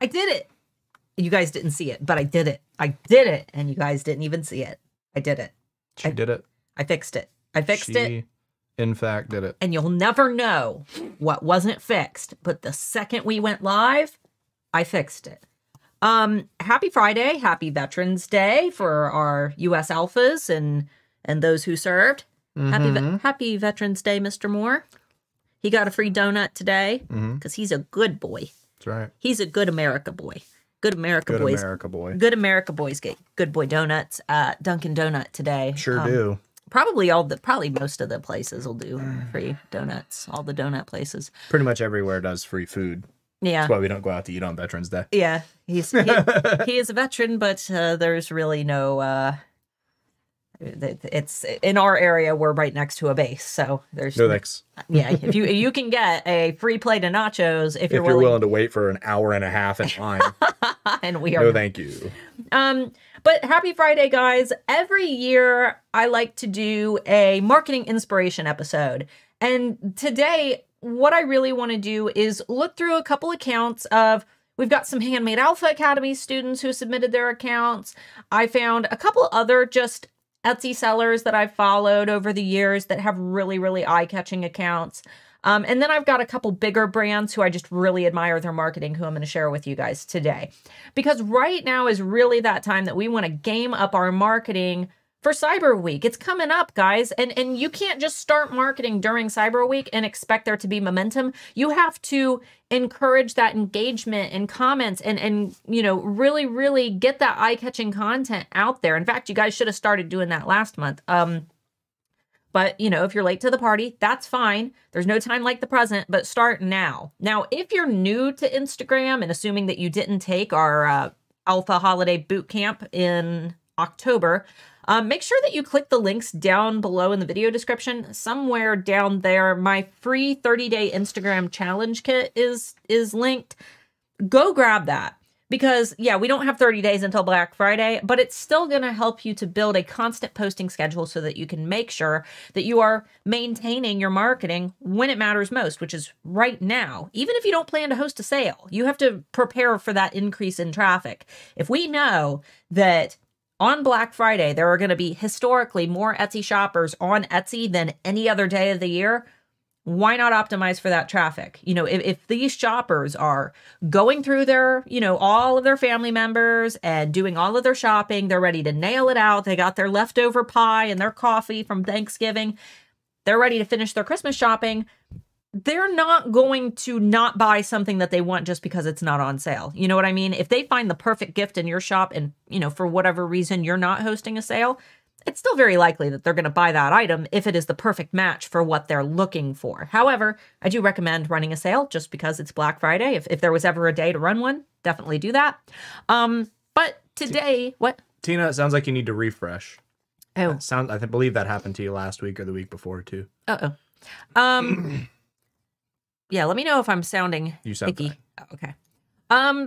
I did it. You guys didn't see it, but I did it. I did it. And you guys didn't even see it. I did it. She did it. I fixed it. I fixed it. In fact, did it. And you'll never know what wasn't fixed. But the second we went live, I fixed it. Happy Friday. Happy Veterans Day for our U.S. Alphas and those who served. Mm-hmm. Happy Veterans Day, Mr. Moore. He got a free donut today because he's a good boy. That's right. He's a good America boy. Good America boys get good boy donuts. Dunkin' Donut today. Sure do. Probably most of the places will do free donuts. All the donut places. Pretty much everywhere does free food. Yeah. That's why we don't go out to eat on Veterans Day. Yeah. He is a veteran, but there's really no... it's in our area. We're right next to a base, so there's no thanks. Yeah, if you can get a free plate of nachos if you're willing to wait for an hour and a half in line, and we are no thank you. But happy Friday, guys! Every year I like to do a marketing inspiration episode, and today what I really want to do is look through a couple accounts of. We've got some Handmade Alpha Academy students who submitted their accounts. I found a couple other just Etsy sellers that I've followed over the years that have really, really eye-catching accounts. And then I've got a couple bigger brands who I just really admire their marketing, who I'm going to share with you guys today. Because right now is really that time that we want to game up our marketing for Cyber Week. It's coming up, guys. And you can't just start marketing during Cyber Week and expect there to be momentum. You have to encourage that engagement and comments and you know, really, really get that eye-catching content out there. In fact, you guys should have started doing that last month. But, you know, if you're late to the party, that's fine. There's no time like the present, but start now. Now, if you're new to Instagram and assuming that you didn't take our Alpha Holiday Boot Camp in October... make sure that you click the links down below in the video description. Somewhere down there, my free 30-day Instagram challenge kit is linked. Go grab that because, yeah, we don't have 30 days until Black Friday, but it's still going to help you to build a constant posting schedule so that you can make sure that you are maintaining your marketing when it matters most, which is right now. Even if you don't plan to host a sale, you have to prepare for that increase in traffic. If we know that... on Black Friday, there are going to be historically more Etsy shoppers on Etsy than any other day of the year. Why not optimize for that traffic? You know, if these shoppers are going through their, you know, all of their family members and doing all of their shopping, they're ready to nail it out. They got their leftover pie and their coffee from Thanksgiving. They're ready to finish their Christmas shopping. They're not going to not buy something that they want just because it's not on sale. You know what I mean? If they find the perfect gift in your shop and, you know, for whatever reason you're not hosting a sale, it's still very likely that they're going to buy that item if it is the perfect match for what they're looking for. However, I do recommend running a sale just because it's Black Friday. If there was ever a day to run one, definitely do that. But today, what? Tina, it sounds like you need to refresh. Oh. I believe that happened to you last week or the week before, too. Uh-oh. Yeah, let me know if I'm sounding icky. Oh, okay.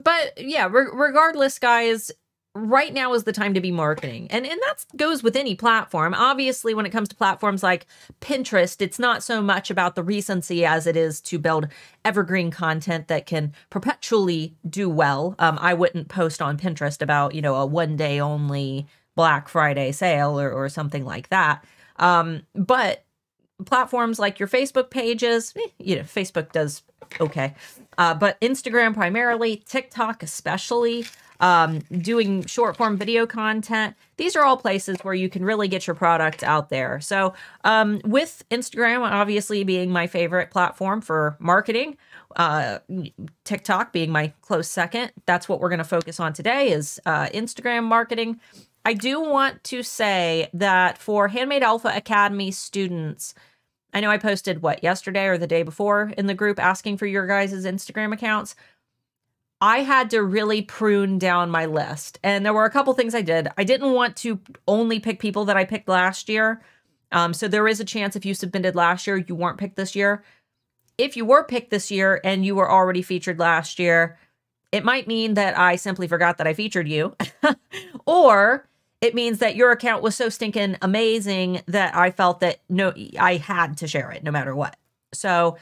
But yeah, regardless, guys, right now is the time to be marketing. And that goes with any platform. Obviously, when it comes to platforms like Pinterest, it's not so much about the recency as it is to build evergreen content that can perpetually do well. I wouldn't post on Pinterest about, you know, a one-day only Black Friday sale or something like that. But platforms like your Facebook pages, you know, Facebook does okay. But Instagram primarily, TikTok especially, doing short form video content. These are all places where you can really get your product out there. So with Instagram obviously being my favorite platform for marketing, TikTok being my close second, that's what we're going to focus on today is Instagram marketing. I do want to say that for Handmade Alpha Academy students, I know I posted, what, yesterday or the day before in the group asking for your guys' Instagram accounts. I had to really prune down my list. And there were a couple things I did. I didn't want to only pick people that I picked last year. So there is a chance if you submitted last year, you weren't picked this year. If you were picked this year and you were already featured last year, it might mean that I simply forgot that I featured you. Or... it means that your account was so stinking amazing that I felt that no, I had to share it no matter what. So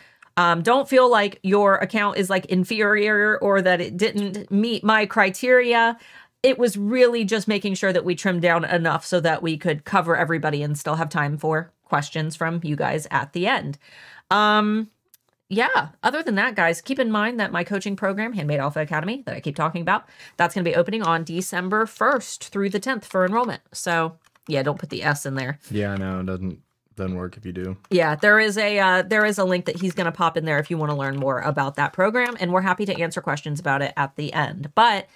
Don't feel like your account is like inferior or that it didn't meet my criteria. It was really just making sure that we trimmed down enough so that we could cover everybody and still have time for questions from you guys at the end. Yeah, other than that, guys, keep in mind that my coaching program, Handmade Alpha Academy, that I keep talking about, that's going to be opening on December 1st through the 10th for enrollment. So, yeah, don't put the S in there. Yeah, I know. It doesn't work if you do. Yeah, there is a link that he's going to pop in there if you want to learn more about that program, and we're happy to answer questions about it at the end. But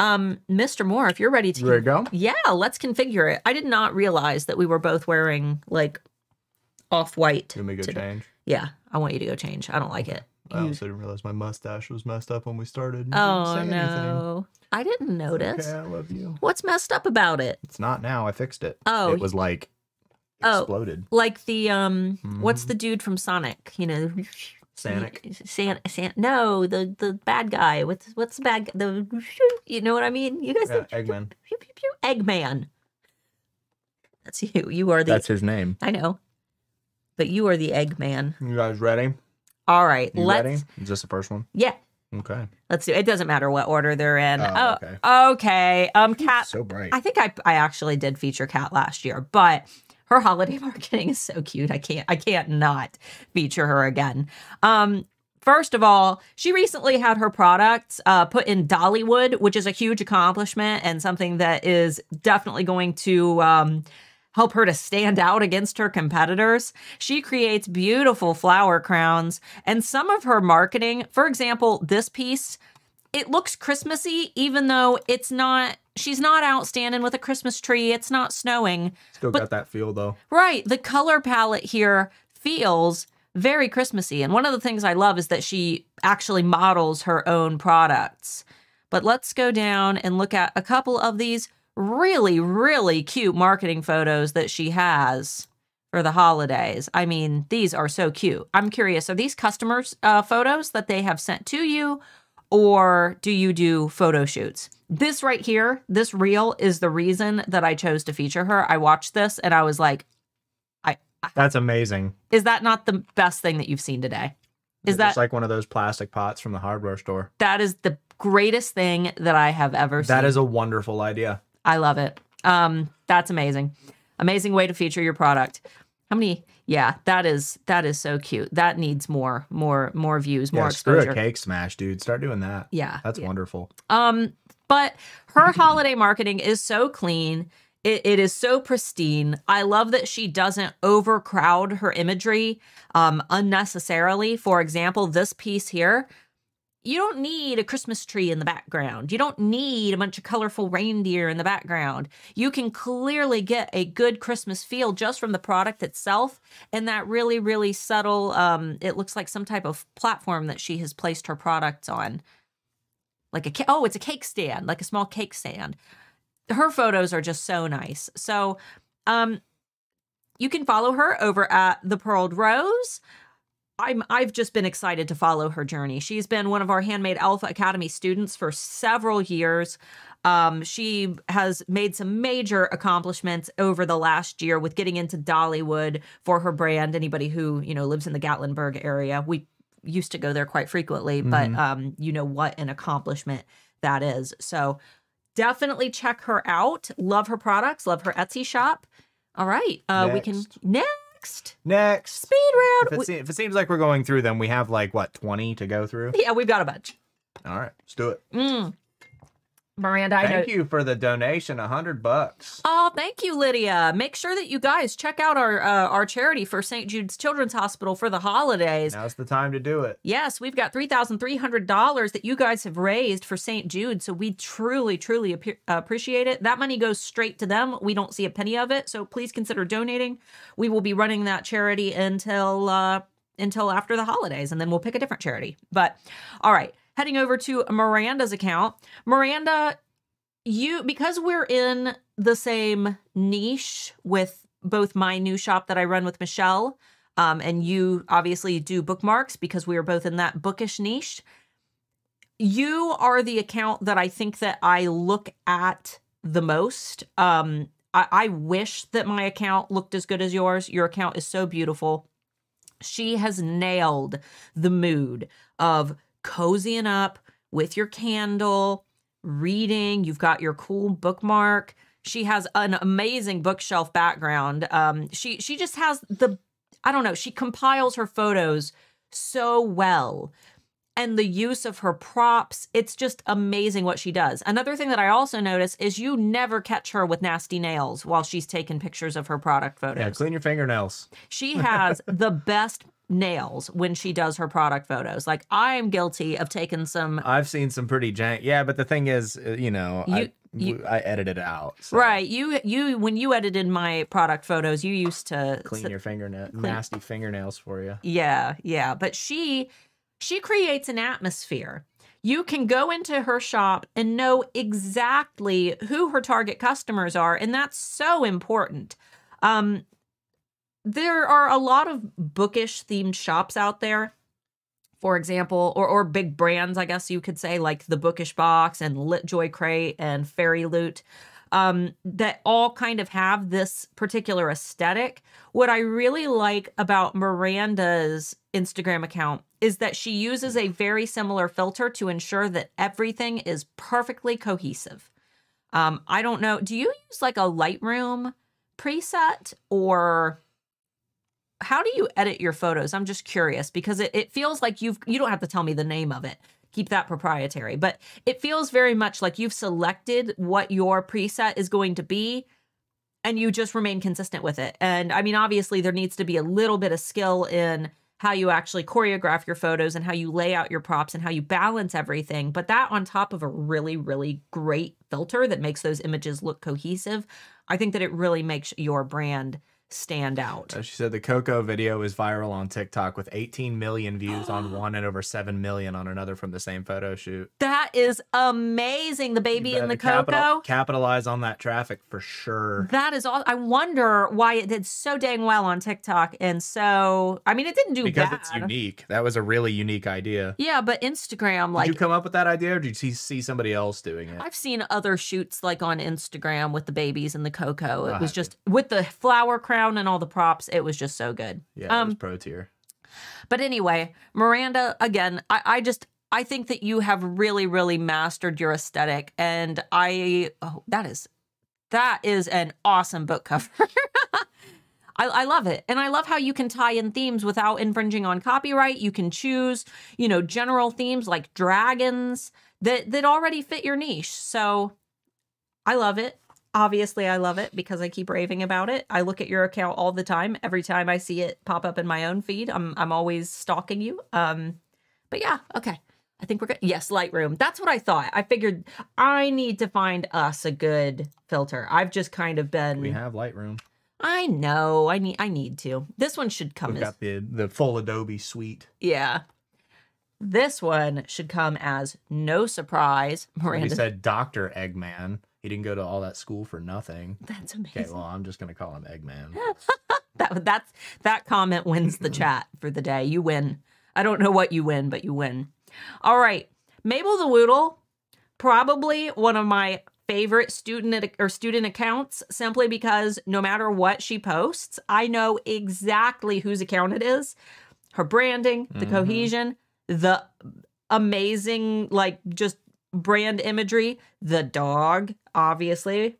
Mr. Moore, if you're ready to go. Yeah, let's configure it. I did not realize that we were both wearing like off-white. You want me to go change? Yeah, I want you to go change. I don't like it. I also didn't realize my mustache was messed up when we started. Oh, no. I didn't notice. Okay, I love you. What's messed up about it? It's not now. I fixed it. Oh. It was like exploded. Oh, like the, what's the dude from Sonic? You know? Sonic. No, the bad guy. What's the bad guy? You know what I mean? You guys. Yeah, Eggman. Eggman. That's you. You are the. That's his name. I know. But you are the Eggman. You guys ready? All right. Ready? Is this the first one? Yeah. Okay. Let's do it. It doesn't matter what order they're in. Okay. Kat. So bright. I think I actually did feature Kat last year, but her holiday marketing is so cute. I can't not feature her again. First of all, she recently had her products put in Dollywood, which is a huge accomplishment and something that is definitely going to help her to stand out against her competitors. She creates beautiful flower crowns, and some of her marketing, for example, this piece, it looks Christmassy, even though it's not, she's not out standing with a Christmas tree. It's not snowing. Still got that feel though. Right. The color palette here feels very Christmassy. And one of the things I love is that she actually models her own products. But let's go down and look at a couple of these really, really cute marketing photos that she has for the holidays. I mean, these are so cute. I'm curious, are these customers' photos that they have sent to you, or do you do photo shoots? This right here, this reel is the reason that I chose to feature her. I watched this and I was like, that's amazing. Is that not the best thing that you've seen today? Is that like one of those plastic pots from the hardware store? That is the greatest thing that I have ever seen. That is a wonderful idea. I love it. That's amazing. Amazing way to feature your product. How many? Yeah, that is so cute. That needs more views, more exposure. Screw a cake smash, dude. Start doing that. Yeah. That's wonderful. But her holiday marketing is so clean. It is so pristine. I love that she doesn't overcrowd her imagery unnecessarily. For example, this piece here. You don't need a Christmas tree in the background. You don't need a bunch of colorful reindeer in the background. You can clearly get a good Christmas feel just from the product itself. And that really, really subtle, it looks like some type of platform that she has placed her products on. Like a, oh, it's a cake stand, like a small cake stand. Her photos are just so nice. So you can follow her over at The Pearled Rose. I've just been excited to follow her journey. She's been one of our Handmade Alpha Academy students for several years. She has made some major accomplishments over the last year with getting into Dollywood for her brand. Anybody who, you know, lives in the Gatlinburg area, we used to go there quite frequently, but you know what an accomplishment that is. So definitely check her out. Love her products. Love her Etsy shop. All right. Next. Speed round. If it seems like we're going through them, we have like, what, 20 to go through? Yeah, we've got a bunch. All right, let's do it. Miranda, thank you for the donation, $100. Oh, thank you, Lydia. Make sure that you guys check out our charity for St. Jude's Children's Hospital for the holidays. Now's the time to do it. Yes, we've got $3,300 that you guys have raised for St. Jude, so we truly, truly appreciate it. That money goes straight to them. We don't see a penny of it, so please consider donating. We will be running that charity until after the holidays, and then we'll pick a different charity. But, all right. Heading over to Miranda's account. Miranda, because we're in the same niche with both my new shop that I run with Michelle, and you obviously do bookmarks because we are both in that bookish niche, you are the account that I think that I look at the most. I wish that my account looked as good as yours. Your account is so beautiful. She has nailed the mood of cozying up with your candle, reading. You've got your cool bookmark. She has an amazing bookshelf background. She just has the, I don't know, she compiles her photos so well. And the use of her props, it's just amazing what she does. Another thing that I also notice is you never catch her with nasty nails while she's taking pictures of her product photos. Yeah, clean your fingernails. She has the best nails when she does her product photos. Like, I'm guilty of taking some... I've seen some pretty jank... Yeah, but the thing is, you know... I edited it out. So. Right. You when you edited my product photos, you used to... Clean your fingernail. Nasty fingernails for you. Yeah, yeah. But she creates an atmosphere. You can go into her shop and know exactly who her target customers are, and that's so important. There are a lot of bookish themed shops out there, for example, or big brands, I guess you could say, like The Bookish Box and LitJoy Crate and Fairy Loot, that all kind of have this particular aesthetic. What I really like about Miranda's Instagram account is that she uses a very similar filter to ensure that everything is perfectly cohesive. I don't know, do you use like a Lightroom preset, or how do you edit your photos? I'm just curious, because it feels like you don't have to tell me the name of it. Keep that proprietary, but it feels very much like you've selected what your preset is going to be and you just remain consistent with it. And I mean, obviously there needs to be a little bit of skill in how you actually choreograph your photos and how you lay out your props and how you balance everything. But that on top of a really, really great filter that makes those images look cohesive, I think that it really makes your brand stand out. She said the Coco video is viral on TikTok with 18 million views on one and over 7 million on another from the same photo shoot. That is amazing. The baby and the Coco. Capitalize on that traffic for sure. That is all. I wonder why it did so dang well on TikTok. And so, I mean, it didn't do bad. Because it's unique. That was a really unique idea. Yeah, but Instagram, like... Did you come up with that idea or did you see somebody else doing it? I've seen other shoots like on Instagram with the babies and the Coco. It was just with the flower crown and all the props. It was just so good. Yeah, it was pro tier. But anyway, Miranda, again, I think that you have really, really mastered your aesthetic. And that is an awesome book cover. I love it. And I love how you can tie in themes without infringing on copyright. You can choose, you know, general themes like dragons that already fit your niche. So I love it. Obviously, I love it because I keep raving about it. I look at your account all the time. Every time I see it pop up in my own feed, I'm always stalking you. But yeah, okay. I think we're good. Yes, Lightroom. That's what I thought. I figured I need to find us a good filter. I've just kind of been... We have Lightroom. I know. I need to. This one should come as... We've got the full Adobe suite. Yeah. This one should come as no surprise. Miranda... He said Dr. Eggman. He didn't go to all that school for nothing. That's amazing. Okay, well, I'm just going to call him Eggman. that comment wins the chat for the day. You win. I don't know what you win, but you win. All right. Mabel the Woodle, probably one of my favorite student accounts, simply because no matter what she posts, I know exactly whose account it is. Her branding, the cohesion, the amazing, like, just brand imagery, the dog, obviously.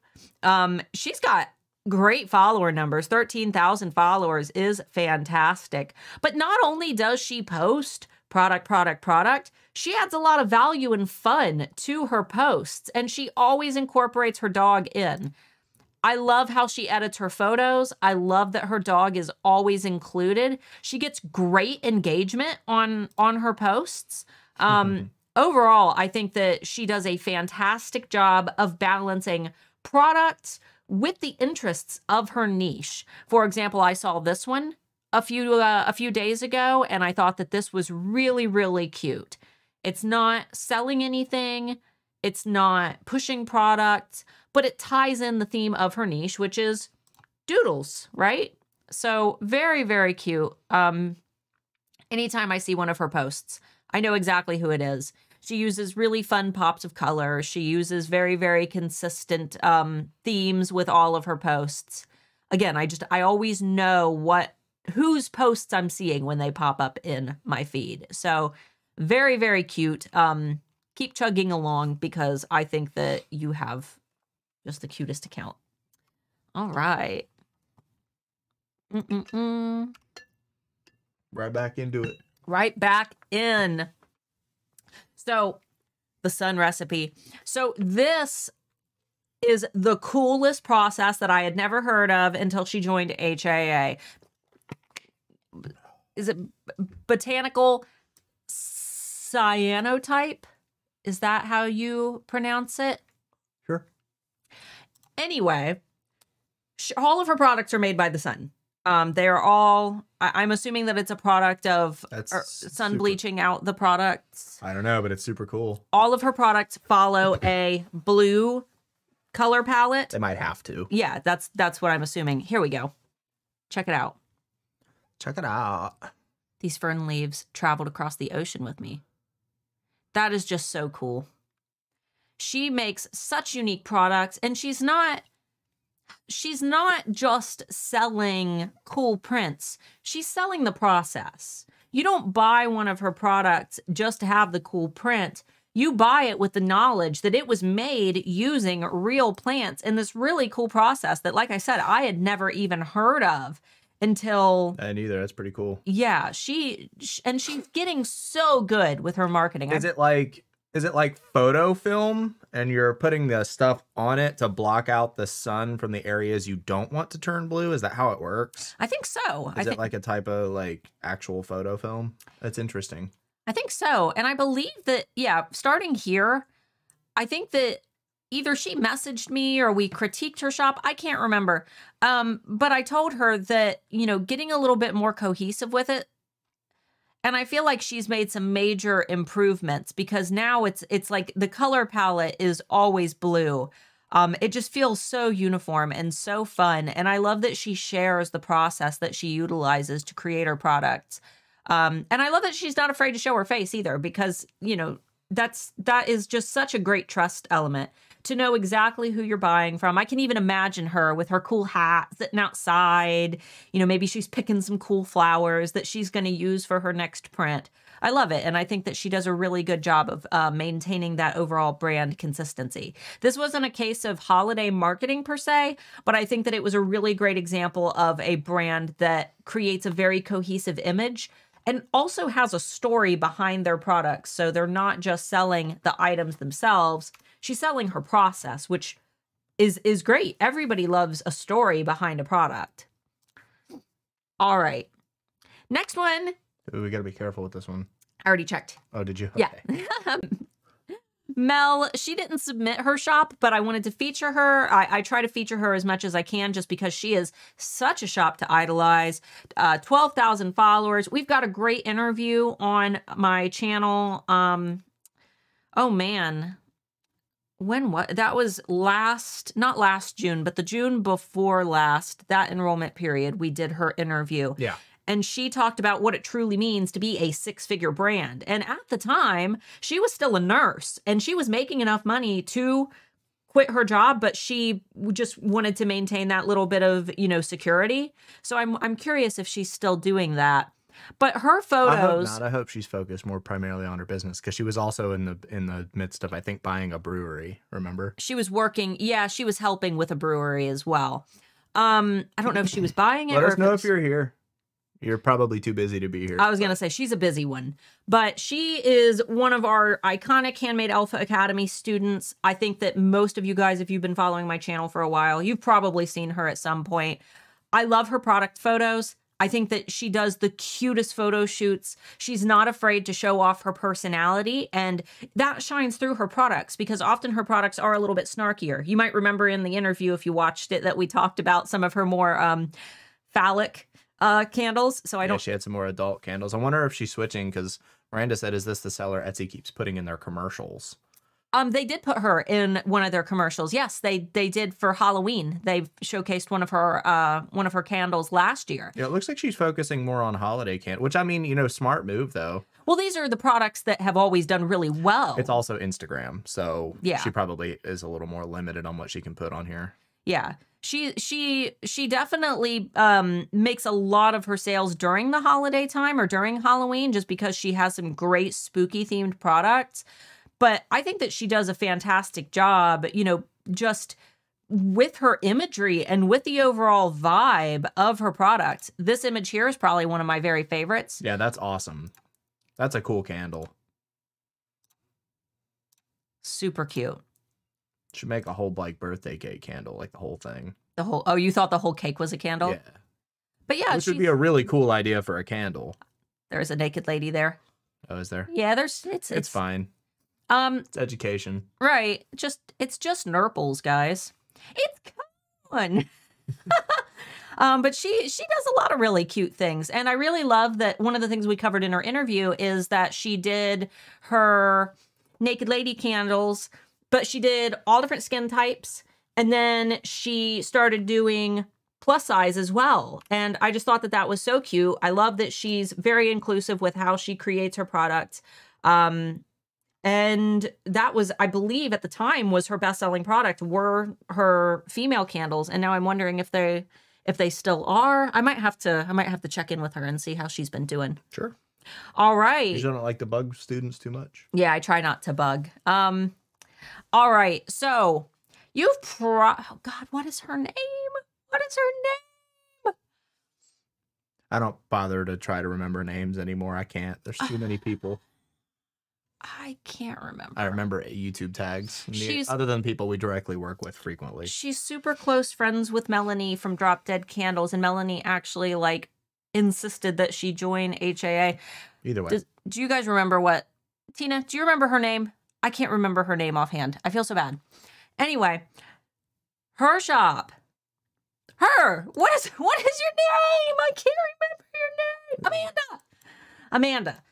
She's got great follower numbers. 13,000 followers is fantastic. But not only does she post product, she adds a lot of value and fun to her posts, and she always incorporates her dog in. I love how she edits her photos. I love that her dog is always included. She gets great engagement on her posts. Overall, I think that she does a fantastic job of balancing products with the interests of her niche. For example, I saw this one a few days ago, and I thought that this was really, really cute. It's not selling anything. It's not pushing products, but it ties in the theme of her niche, which is doodles, right? So very, very cute. Anytime I see one of her posts, I know exactly who it is. She uses really fun pops of color. She uses very, very consistent themes with all of her posts. Again, I always know what whose posts I'm seeing when they pop up in my feed. So very, very cute. Keep chugging along because I think that you have just the cutest account. All right. Right back into it. Right back in. So the sun recipe. So this is the coolest process that I had never heard of until she joined HAA. Is it botanical cyanotype? Is that how you pronounce it? Sure. Anyway, all of her products are made by the sun. They are all, I'm assuming that it's a product of sun bleaching out the products. I don't know, but it's super cool. All of her products follow a blue color palette. They might have to. Yeah, that's what I'm assuming. Here we go. Check it out. Check it out. These fern leaves traveled across the ocean with me. That is just so cool. She makes such unique products, and she's not just selling cool prints. She's selling the process. You don't buy one of her products just to have the cool print. You buy it with the knowledge that it was made using real plants in this really cool process that, like I said, I had never even heard of until... I neither. That's pretty cool. Yeah. And she's getting so good with her marketing. Is it like photo film and you're putting the stuff on it to block out the sun from the areas you don't want to turn blue? Is that how it works? I think so. Is it like a type of like actual photo film? That's interesting. I think so. And I believe that, yeah, starting here, I think that either she messaged me or we critiqued her shop. I can't remember. But I told her that, you know, getting a little bit more cohesive with it. And I feel like she's made some major improvements because now it's like the color palette is always blue. It just feels so uniform and so fun. And I love that she shares the process that she utilizes to create her products. And I love that she's not afraid to show her face either because, you know, that is just such a great trust element to know exactly who you're buying from. I can even imagine her with her cool hat sitting outside. You know, maybe she's picking some cool flowers that she's going to use for her next print. I love it. And I think that she does a really good job of maintaining that overall brand consistency. This wasn't a case of holiday marketing per se, but I think that it was a really great example of a brand that creates a very cohesive image and also has a story behind their products. So they're not just selling the items themselves. She's selling her process, which is great. Everybody loves a story behind a product. All right. Next one. Ooh, we got to be careful with this one. I already checked. Oh, did you? Yeah. Okay. Mel, she didn't submit her shop, but I wanted to feature her. I try to feature her as much as I can just because she is such a shop to idolize. 12,000 followers. We've got a great interview on my channel. Oh, man. When what? That was not last June, but the June before last, that enrollment period, we did her interview. Yeah. And she talked about what it truly means to be a six-figure brand. And at the time, she was still a nurse and she was making enough money to quit her job, but she just wanted to maintain that little bit of, you know, security. So I'm curious if she's still doing that. But her photos... I hope not. I hope she's focused more primarily on her business because she was also in the midst of, I think, buying a brewery, remember? She was working. Yeah, she was helping with a brewery as well. I don't know if she was buying it. Let us know if you're here. You're probably too busy to be here. I was going to say she's a busy one, but she is one of our iconic Handmade Alpha Academy students. I think that most of you guys, if you've been following my channel for a while, you've probably seen her at some point. I love her product photos. I think that she does the cutest photo shoots. She's not afraid to show off her personality, and that shines through her products because often her products are a little bit snarkier. You might remember in the interview, if you watched it, that we talked about some of her more phallic candles. So I don't... Yeah, she had some more adult candles. I wonder if she's switching because Miranda said, is this the seller Etsy keeps putting in their commercials? They did put her in one of their commercials. Yes, they did for Halloween. They showcased one of her candles last year. Yeah, it looks like she's focusing more on holiday candles, which, I mean, you know, smart move though. Well, these are the products that have always done really well. It's also Instagram, so yeah. She probably is a little more limited on what she can put on here. Yeah. she definitely makes a lot of her sales during the holiday time or during Halloween, just because she has some great spooky themed products. But I think that she does a fantastic job, you know, just with her imagery and with the overall vibe of her product. This image here is probably one of my very favorites. Yeah, that's awesome. That's a cool candle. Super cute. Should make a whole like birthday cake candle, like the whole thing. The whole, oh, you thought the whole cake was a candle? Yeah. But yeah, which would be a really cool idea for a candle. There's a naked lady there. Oh, is there? Yeah, there's it's fine. It's education. Right. Just it's just nurples, guys. It's fun. But she does a lot of really cute things. And I really love that one of the things we covered in her interview is that she did her naked lady candles, but she did all different skin types. And then she started doing plus size as well. And I just thought that that was so cute. I love that she's very inclusive with how she creates her product. And that was, I believe at the time, was her best-selling product were her female candles. And now I'm wondering if they still are. I might have to check in with her and see how she's been doing. Sure. All right. You don't like to bug students too much. Yeah, I try not to bug. All right. So you've oh God, what is her name? What is her name? I don't bother to try to remember names anymore. I can't. There's too many people. I can't remember. I remember YouTube tags. Other than people we directly work with frequently. She's super close friends with Melanie from Drop Dead Candles, and Melanie actually like insisted that she join HAA. Either way. Do you guys remember what? Tina, do you remember her name? I can't remember her name offhand. I feel so bad. Anyway, her shop. Her. What is your name? I can't remember your name. Amanda.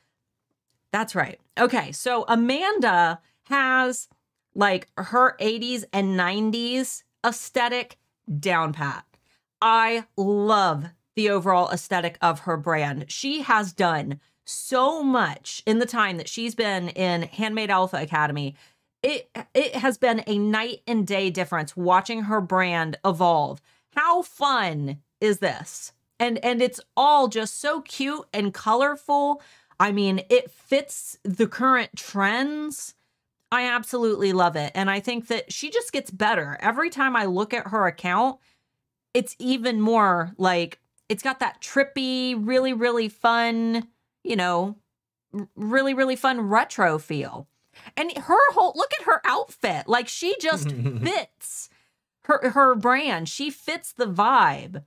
That's right. Okay, so Amanda has like her 80s and 90s aesthetic down pat. I love the overall aesthetic of her brand. She has done so much in the time that she's been in Handmade Alpha Academy. It has been a night and day difference watching her brand evolve. How fun is this? And it's all just so cute and colorful. I mean, it fits the current trends. I absolutely love it. And I think that she just gets better. Every time I look at her account, it's even more like, it's got that trippy, really, really fun, you know, really, really fun retro feel. And her whole, look at her outfit. Like she just fits her brand. She fits the vibe.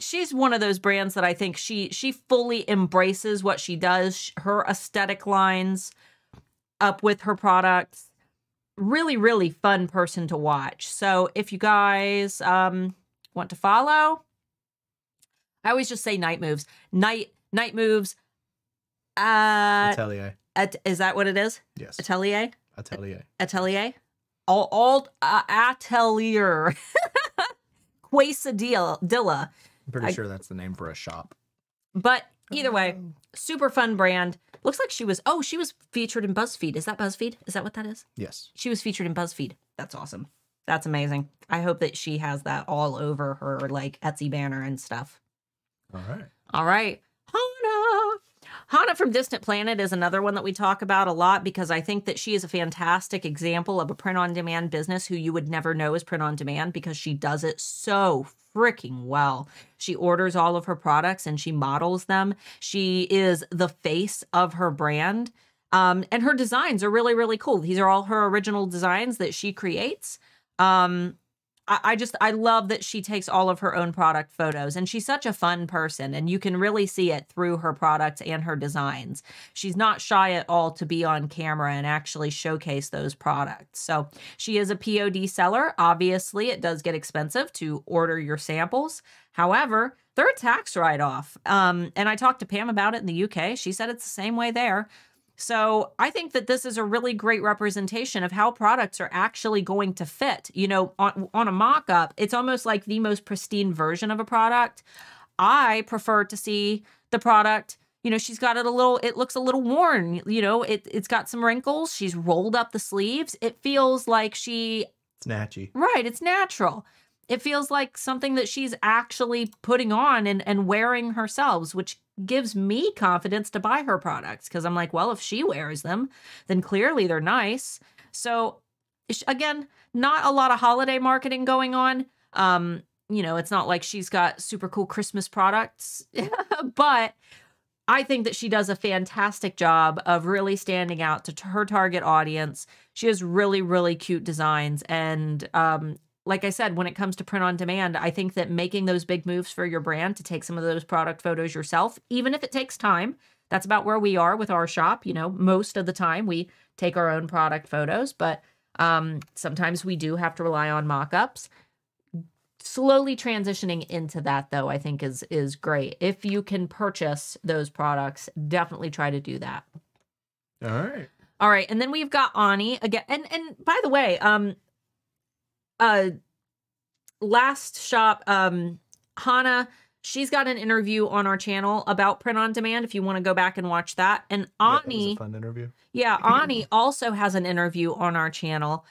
She's one of those brands that I think she fully embraces what she does, her aesthetic lines up with her products. Really, really fun person to watch. So if you guys want to follow, I always just say Night Moves. Night Moves. Atelier. Is that what it is? Yes. Atelier? Atelier. Atelier? Atelier. Quesadilla. I'm pretty sure that's the name for a shop. But either way, super fun brand. Looks like she was, oh, she was featured in BuzzFeed. Is that BuzzFeed? Is that what that is? Yes. She was featured in BuzzFeed. That's awesome. That's amazing. I hope that she has that all over her like Etsy banner and stuff. All right. All right. Hana. Hana from Distant Planet is another one that we talk about a lot because I think that she is a fantastic example of a print-on-demand business who you would never know is print-on-demand because she does it so freaking well. She orders all of her products and she models them. She is the face of her brand. And her designs are really, really cool. These are all her original designs that she creates. I love that she takes all of her own product photos and she's such a fun person and you can really see it through her products and her designs. She's not shy at all to be on camera and actually showcase those products. So she is a POD seller. Obviously, it does get expensive to order your samples. However, they're a tax write-off. And I talked to Pam about it in the UK. She said it's the same way there. So I think that this is a really great representation of how products are actually going to fit. You know, on a mock-up, it's almost like the most pristine version of a product. I prefer to see the product, you know, she's got it a little, it looks a little worn, you know, it's got some wrinkles. She's rolled up the sleeves. It feels like it's natural. It feels like something that she's actually putting on and wearing herself, which gives me confidence to buy her products. Because I'm like, well, if she wears them, then clearly they're nice. So again, not a lot of holiday marketing going on. You know, it's not like she's got super cool Christmas products, but I think that she does a fantastic job of really standing out to her target audience. She has really, really cute designs. And like I said, when it comes to print on demand, I think that making those big moves for your brand to take some of those product photos yourself, even if it takes time, that's about where we are with our shop. You know, most of the time we take our own product photos, but sometimes we do have to rely on mock-ups. Slowly transitioning into that, though, I think is great. If you can purchase those products, definitely try to do that. All right. All right. And then we've got Ani again. And by the way, last shop, Hannah, she's got an interview on our channel about print on demand if you want to go back and watch that. And Ani, that was a fun interview. Yeah, Ani also has an interview on our channel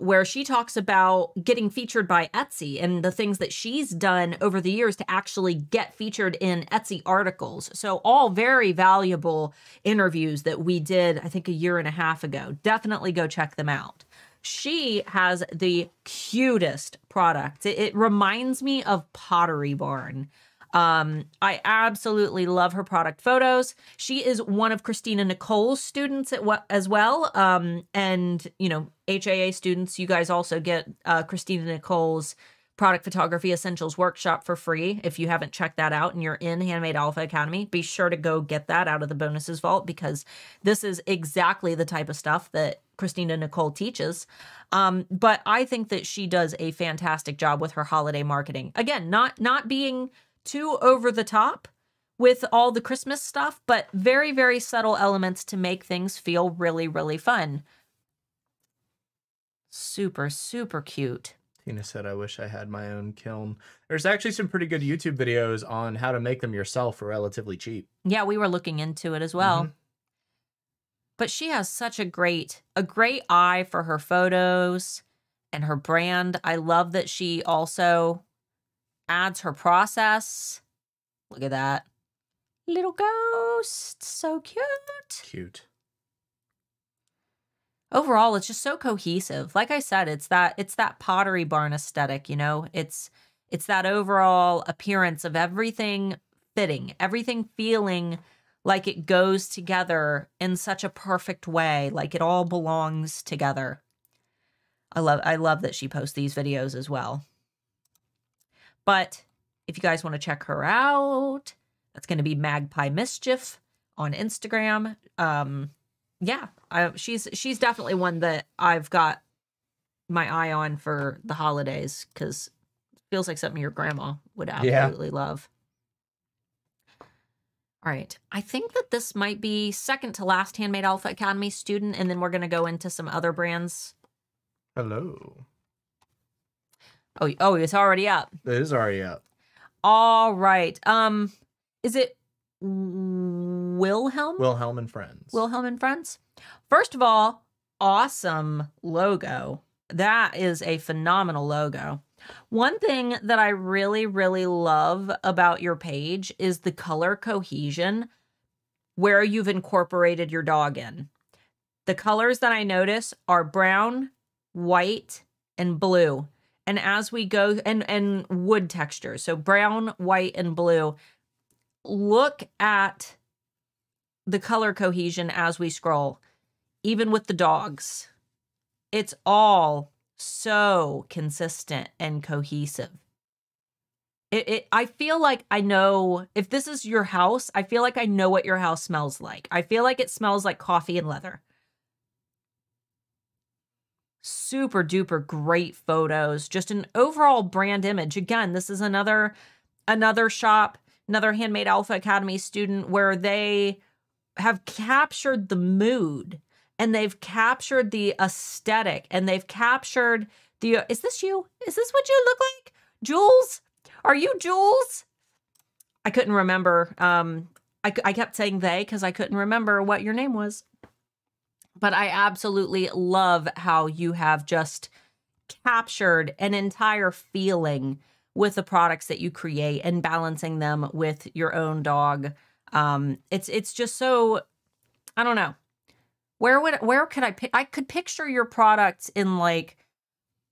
where she talks about getting featured by Etsy and the things that she's done over the years to actually get featured in Etsy articles. So all very valuable interviews that we did, I think, 1.5 years ago. Definitely go check them out. She has the cutest product. It reminds me of Pottery Barn. I absolutely love her product photos. She is one of Christina Nicole's students as well. And, you know, HAA students, you guys also get Christina Nicole's Product Photography Essentials Workshop for free. If you haven't checked that out and you're in Handmade Alpha Academy, be sure to go get that out of the bonuses vault, because this is exactly the type of stuff that Christina Nicole teaches. But I think that she does a fantastic job with her holiday marketing. Again, not being too over the top with all the Christmas stuff, but very, very subtle elements to make things feel really, really fun. Super, super cute. Tina said, I wish I had my own kiln. There's actually some pretty good YouTube videos on how to make them yourself for relatively cheap. Yeah, we were looking into it as well. Mm-hmm. But she has such a great eye for her photos and her brand. I love that she also adds her process. Look at that. Little ghost. So cute. Cute. Overall, it's just so cohesive. Like I said, it's that Pottery Barn aesthetic, you know? It's that overall appearance of everything fitting, everything feeling like it goes together in such a perfect way, like it all belongs together. I love that she posts these videos as well. But if you guys want to check her out, that's going to be Magpie Mischief on Instagram. Yeah, she's definitely one that I've got my eye on for the holidays, because it feels like something your grandma would absolutely love. All right, I think that this might be second to last Handmade Alpha Academy student, and then we're going to go into some other brands. Hello. Oh, it's already up. It is already up. All right. Is it Wilhelm? Wilhelm and Friends. Wilhelm and Friends. First of all, awesome logo. That is a phenomenal logo. One thing that I really, really love about your page is the color cohesion where you've incorporated your dog in. The colors that I notice are brown, white, and blue. And as we go, and wood texture, so brown, white, and blue. Look at the color cohesion as we scroll, even with the dogs. It's all so consistent and cohesive. I feel like I know, if this is your house, I feel like I know what your house smells like. I feel like it smells like coffee and leather. Super duper great photos. Just an overall brand image. Again, this is another shop, another Handmade Alpha Academy student, where they have captured the mood and they've captured the aesthetic and they've captured the... Is this you? Is this what you look like? Jules? Are you Jules? I couldn't remember. I kept saying they because I couldn't remember what your name was. But I absolutely love how you have just captured an entire feeling with the products that you create and balancing them with your own dog. It's just so, I don't know. Where could I pick? I could picture your products in like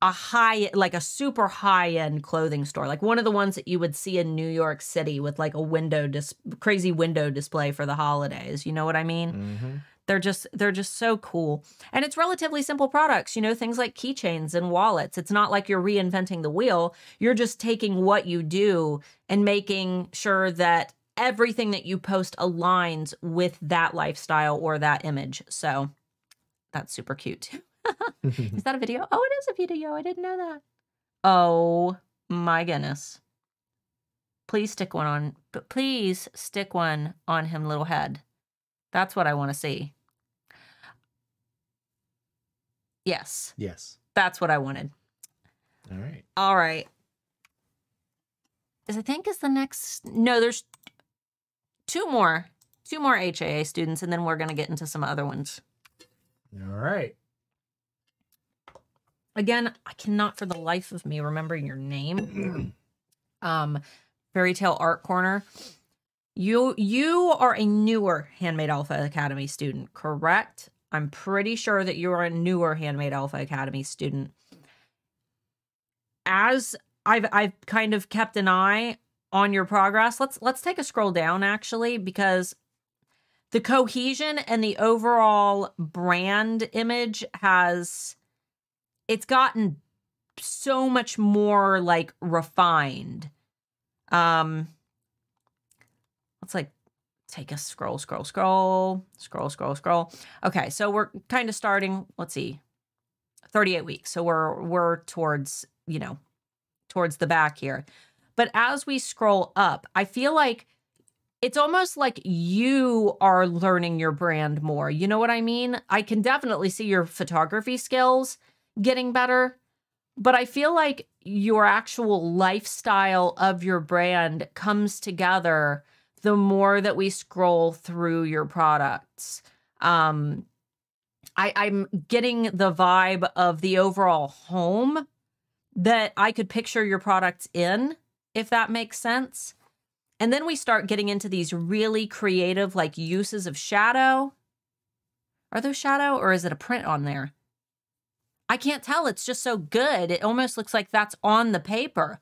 a high, like a super high end clothing store, like one of the ones that you would see in New York City with like a window, crazy window display for the holidays. You know what I mean? Mm-hmm. They're just so cool. And it's relatively simple products, you know, things like keychains and wallets. It's not like you're reinventing the wheel. You're just taking what you do and making sure that everything that you post aligns with that lifestyle or that image. So that's super cute. Is that a video? Oh, it is a video. I didn't know that. Oh my goodness. Please stick one on him little head. That's what I want to see. Yes. Yes. That's what I wanted. All right. All right. As I think is the next, no, there's two more HAA students, and then we're going to get into some other ones. All right. Again, I cannot for the life of me remember your name. Fairy Tale Art Corner. You are a newer Handmade Alpha Academy student, correct? I'm pretty sure that you are a newer Handmade Alpha Academy student. As I've kind of kept an eye on your progress, let's take a scroll down actually, because the cohesion and the overall brand image has, it's gotten so much more like refined. Let's like take a scroll. Okay, so we're kind of starting, let's see, 38 weeks. So we're towards, you know, towards the back here. But as we scroll up, I feel like it's almost like you are learning your brand more. You know what I mean? I can definitely see your photography skills getting better, but I feel like your actual lifestyle of your brand comes together the more that we scroll through your products. I'm getting the vibe of the overall home that I could picture your products in, if that makes sense. And then we start getting into these really creative like uses of shadow. Are those shadow or is it a print on there? I can't tell, it's just so good. It almost looks like that's on the paper.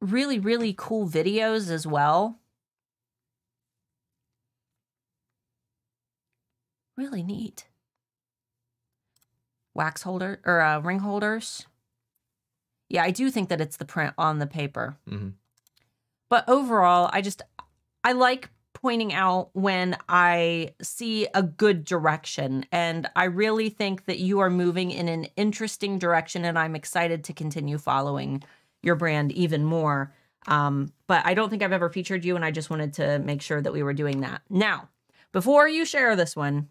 Really, really cool videos as well. Really neat. Wax holder or ring holders. Yeah, I do think that it's the print on the paper. Mm-hmm. But overall, I like pointing out when I see a good direction. And I really think that you are moving in an interesting direction, and I'm excited to continue following your brand even more. But I don't think I've ever featured you, and I just wanted to make sure that we were doing that. Now, before you share this one,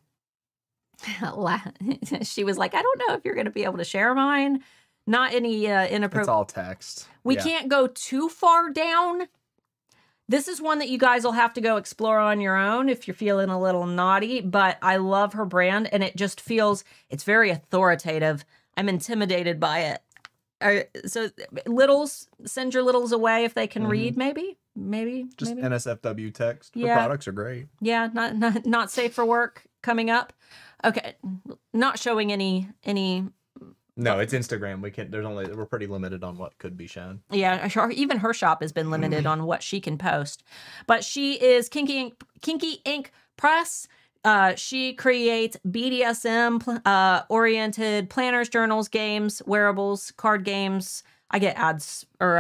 she was like, I don't know if you're going to be able to share mine. Not any inappropriate. It's all text. We can't go too far down. This is one that you guys will have to go explore on your own if you're feeling a little naughty, but I love her brand, and it just feels, it's very authoritative. I'm intimidated by it. So littles, send your littles away if they can read, maybe. Just maybe. NSFW text. Yeah. The products are great. Yeah, not safe for work coming up. Okay, not showing any. No, it's Instagram. We can't. We're pretty limited on what could be shown. Yeah, even her shop has been limited on what she can post. But she is Kinky Ink Press. She creates BDSM oriented planners, journals, games, wearables, card games. I get ads or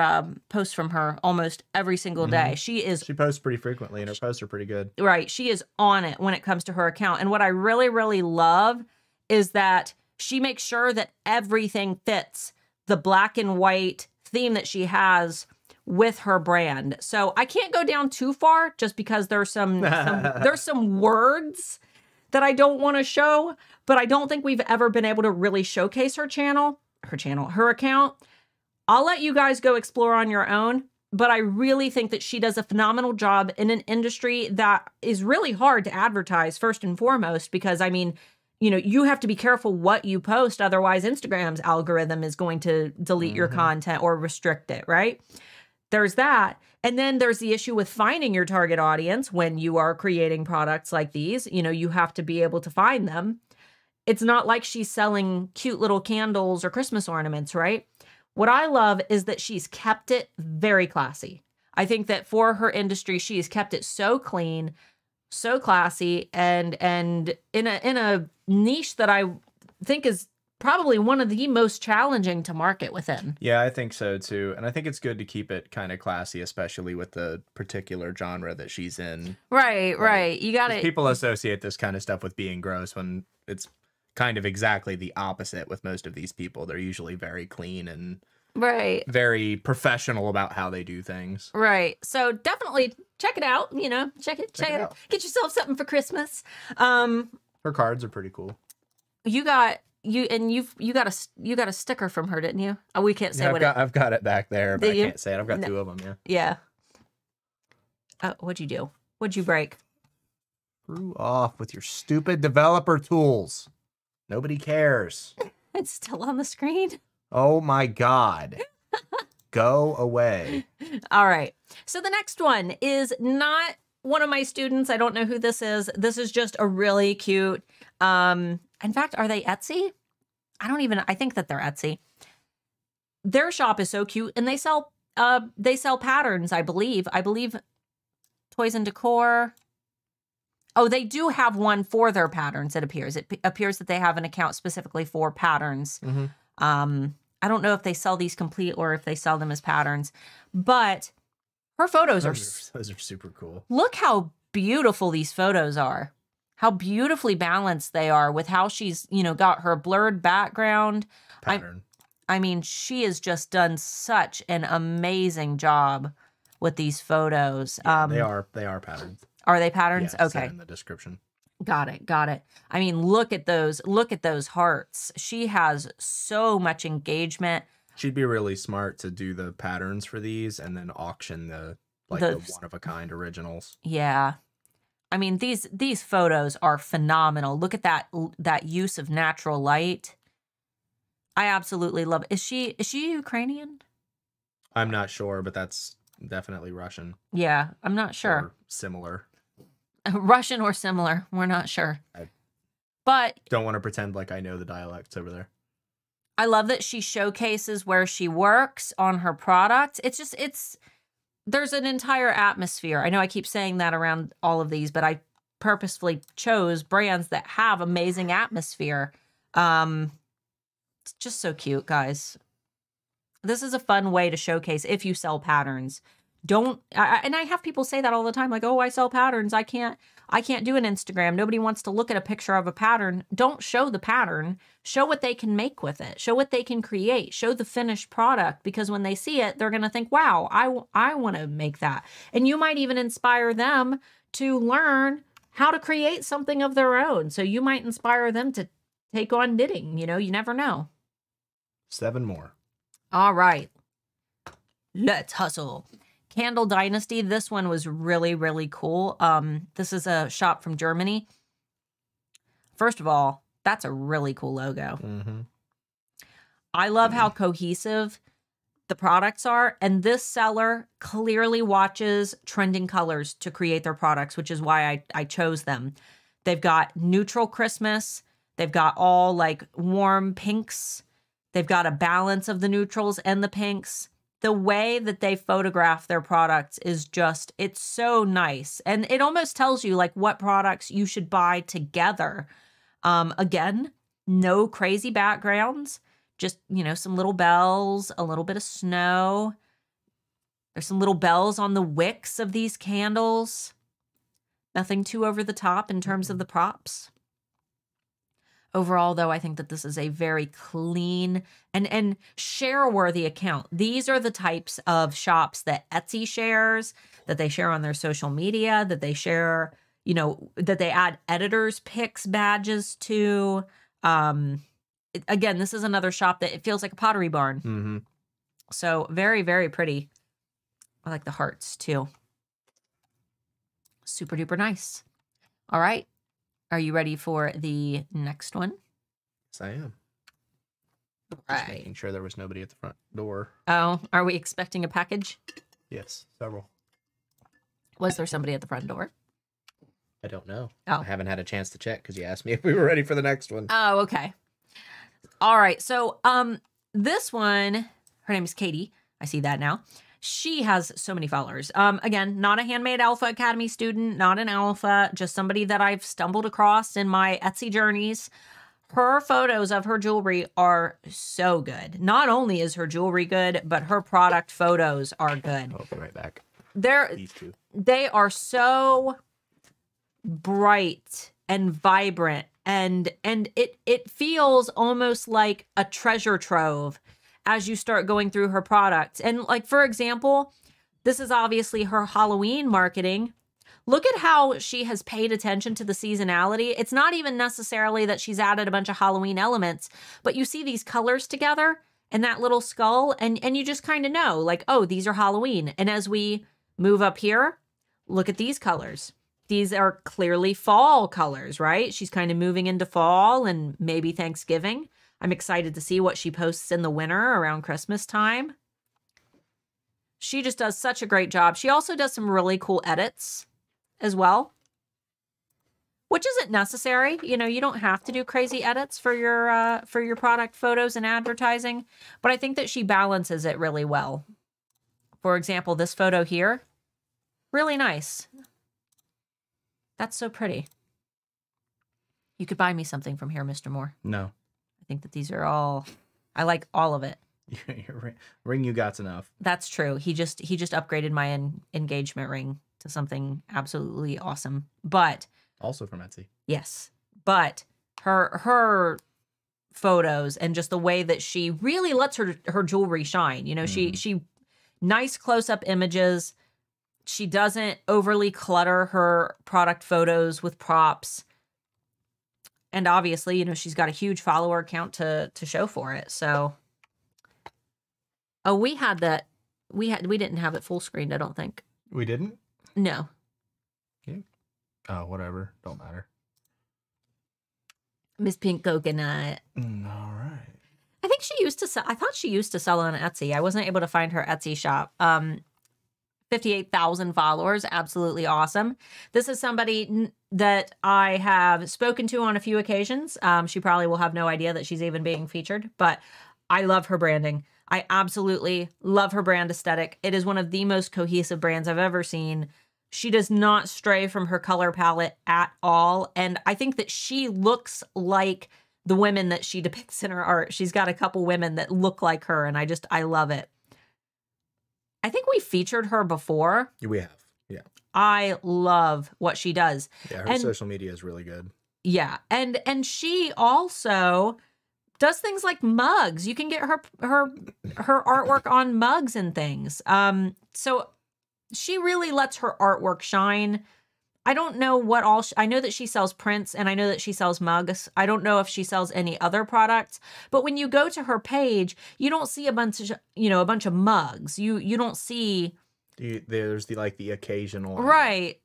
posts from her almost every single day. She posts pretty frequently, and her posts are pretty good. Right. She is on it when it comes to her account. And what I really, really love is that she makes sure that everything fits the black and white theme that she has with her brand. So I can't go down too far just because there's some words that I don't want to show, but I don't think we've ever been able to really showcase her account. I'll let you guys go explore on your own, but I really think that she does a phenomenal job in an industry that is really hard to advertise, first and foremost, because I mean, you know, you have to be careful what you post. Otherwise, Instagram's algorithm is going to delete your content or restrict it, right? There's that. And then there's the issue with finding your target audience when you are creating products like these. You know, you have to be able to find them. It's not like she's selling cute little candles or Christmas ornaments, right? What I love is that she's kept it very classy. I think that for her industry, she has kept it so clean, so classy, and in a niche that I think is probably one of the most challenging to market within. Yeah, I think so too. And I think it's good to keep it kind of classy, especially with the particular genre that she's in. Right, right. You got it. People associate this kind of stuff with being gross when it's kind of exactly the opposite with most of these people. They're usually very clean and right, very professional about how they do things. Right. So definitely check it out, you know, check it out. Get yourself something for Christmas. Her cards are pretty cool. You got a sticker from her, didn't you? Oh, we can't say I've got it back there, but I can't say it. I've got two of them, yeah. Yeah. What'd you do? What'd you break? Screw off with your stupid developer tools. Nobody cares. It's still on the screen. Oh my God. Go away. All right. So the next one is not one of my students. I don't know who this is. This is just a really cute... in fact, are they Etsy? I think that they're Etsy. Their shop is so cute, and they sell patterns, I believe. I believe toys and decor. Oh, they do have one for their patterns, it appears. It appears that they have an account specifically for patterns. Mm-hmm. I don't know if they sell these complete or if they sell them as patterns, but her photos those are super cool. Look how beautiful these photos are. How beautifully balanced they are with how she's, you know, got her blurred background. Pattern. I mean, she has just done such an amazing job with these photos. Yeah, they are patterns. Are they patterns? Yeah, okay. In the description. Got it. Got it. I mean, look at those hearts. She has so much engagement. She'd be really smart to do the patterns for these and then auction the one-of-a-kind originals. Yeah. I mean, these photos are phenomenal. Look at that use of natural light. I absolutely love it. Is she Ukrainian? I'm not sure, but that's definitely Russian. Yeah, I'm not sure. Or similar. Russian or similar, we're not sure. But don't want to pretend like I know the dialects over there. I love that she showcases where she works on her products. There's an entire atmosphere. I know I keep saying that around all of these, but I purposefully chose brands that have amazing atmosphere. It's just so cute, guys. This is a fun way to showcase if you sell patterns. And I have people say that all the time, like, oh, I sell patterns. I can't do an Instagram. Nobody wants to look at a picture of a pattern. Don't show the pattern. Show what they can make with it. Show what they can create. Show the finished product, because when they see it, they're going to think, wow, I want to make that. And you might even inspire them to learn how to create something of their own. So you might inspire them to take on knitting. You know, you never know. 7 more. All right. Let's hustle. Candle Dynasty. This one was really, really cool. This is a shop from Germany. First of all, that's a really cool logo. Mm-hmm. I love how cohesive the products are. And this seller clearly watches trending colors to create their products, which is why I chose them. They've got neutral Christmas. They've got all like warm pinks. They've got a balance of the neutrals and the pinks. The way that they photograph their products is just, it's so nice. And it almost tells you like what products you should buy together. Again, no crazy backgrounds, just, you know, some little bells, a little bit of snow. There's some little bells on the wicks of these candles. Nothing too over the top in terms of the props. Overall, though, I think that this is a very clean and share-worthy account. These are the types of shops that Etsy shares, that they share on their social media, that they share, you know, that they add editors' picks badges to. Again, this is another shop that it feels like a Pottery Barn. Mm-hmm. So very, very pretty. I like the hearts, too. Super duper nice. All right. Are you ready for the next one? Yes, I am. Just making sure there was nobody at the front door. Oh, are we expecting a package? Yes, several. Was there somebody at the front door? I don't know. Oh. I haven't had a chance to check because you asked me if we were ready for the next one. Oh, okay. All right. So this one, her name is Katie. I see that now. She has so many followers. Again, not a Handmade Alpha Academy student, not an alpha, just somebody that I've stumbled across in my Etsy journeys. Her photos of her jewelry are so good. Not only is her jewelry good, but her product photos are good. I'll be right back. These two. They are so bright and vibrant, and it feels almost like a treasure trove as you start going through her products. And like, for example, this is obviously her Halloween marketing. Look at how she has paid attention to the seasonality. It's not even necessarily that she's added a bunch of Halloween elements, but you see these colors together and that little skull, and you just kind of know, like, oh, these are Halloween. And as we move up here, look at these colors. These are clearly fall colors, right? She's kind of moving into fall and maybe Thanksgiving. I'm excited to see what she posts in the winter around Christmas time. She just does such a great job. She also does some really cool edits as well, which isn't necessary. You know, you don't have to do crazy edits for your product photos and advertising, but I think that she balances it really well. For example, this photo here, really nice. That's so pretty. You could buy me something from here, Mr. Moore. No. I think that these are all, I like all of it. Your ring you got's enough. That's true. He just upgraded my engagement ring to something absolutely awesome. But also from Etsy. Yes. But her photos and just the way that she really lets her jewelry shine. You know, she nice close-up images. She doesn't overly clutter her product photos with props. And obviously, you know, she's got a huge follower count to show for it. So, oh, we had that. We didn't have it full screened, I don't think. We didn't? No. Yeah. Oh, whatever. Don't matter. Miss Pink Coconut. All right. I think she used to sell. I thought she used to sell on Etsy. I wasn't able to find her Etsy shop. 58,000 followers. Absolutely awesome. This is somebody that I have spoken to on a few occasions. She probably will have no idea that she's even being featured, but I love her branding. I absolutely love her brand aesthetic. It is one of the most cohesive brands I've ever seen. She does not stray from her color palette at all. And I think that she looks like the women that she depicts in her art. She's got a couple women that look like her, and I love it. I think we featured her before. We have, yeah. I love what she does. Yeah, her social media is really good. Yeah, and she also does things like mugs. You can get her artwork on mugs and things. So she really lets her artwork shine. I don't know what all, I know that she sells prints and I know that she sells mugs. I don't know if she sells any other products, but when you go to her page, you don't see a bunch of, you know, a bunch of mugs. You don't see. There's the occasional. Right.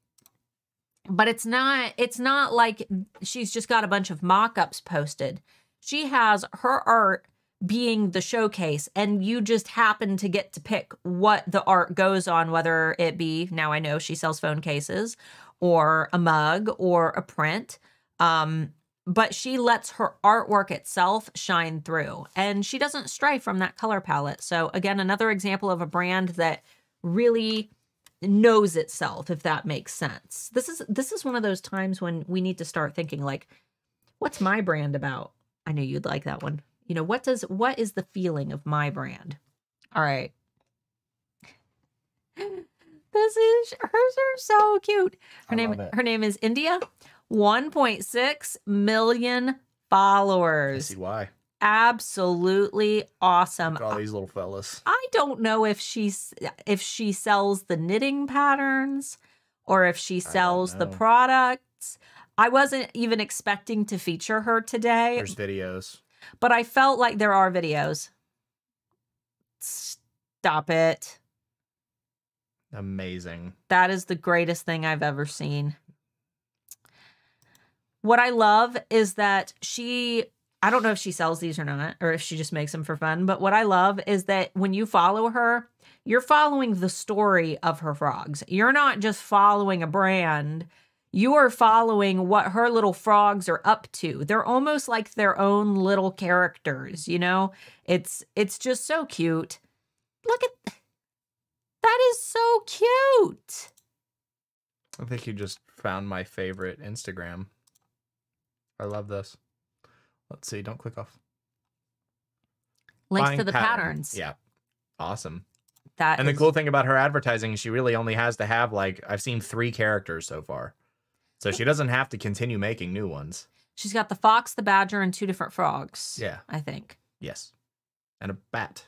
But it's not like she's just got a bunch of mock-ups posted. She has her art being the showcase, and you just happen to get to pick what the art goes on, whether it be, now I know she sells phone cases or a mug or a print, but she lets her artwork itself shine through, and she doesn't stray from that color palette. So again, another example of a brand that really knows itself, if that makes sense. This is one of those times when we need to start thinking like, what's my brand about? I knew you'd like that one. You know, what is the feeling of my brand? All right. Hers are so cute. Her name is India. 1.6 million followers. I see why. Absolutely awesome. Look at all these little fellas. I don't know if she sells the knitting patterns or if she sells the products. I wasn't even expecting to feature her today. There's videos. But I felt like there are videos. Stop it. Amazing. That is the greatest thing I've ever seen. What I love is that she, I don't know if she sells these or not, or if she just makes them for fun, but what I love is that when you follow her, you're following the story of her frogs. You're not just following a brand. You are following what her little frogs are up to. They're almost like their own little characters, you know? It's just so cute. Look at... That is so cute! I think you just found my favorite Instagram. I love this. Let's see. Don't click off. Links to the patterns. Yeah. Awesome. That and the cool thing about her advertising is she really only has to have, like, I've seen 3 characters so far. So she doesn't have to continue making new ones. She's got the fox, the badger, and 2 different frogs. Yeah. I think. Yes. And a bat.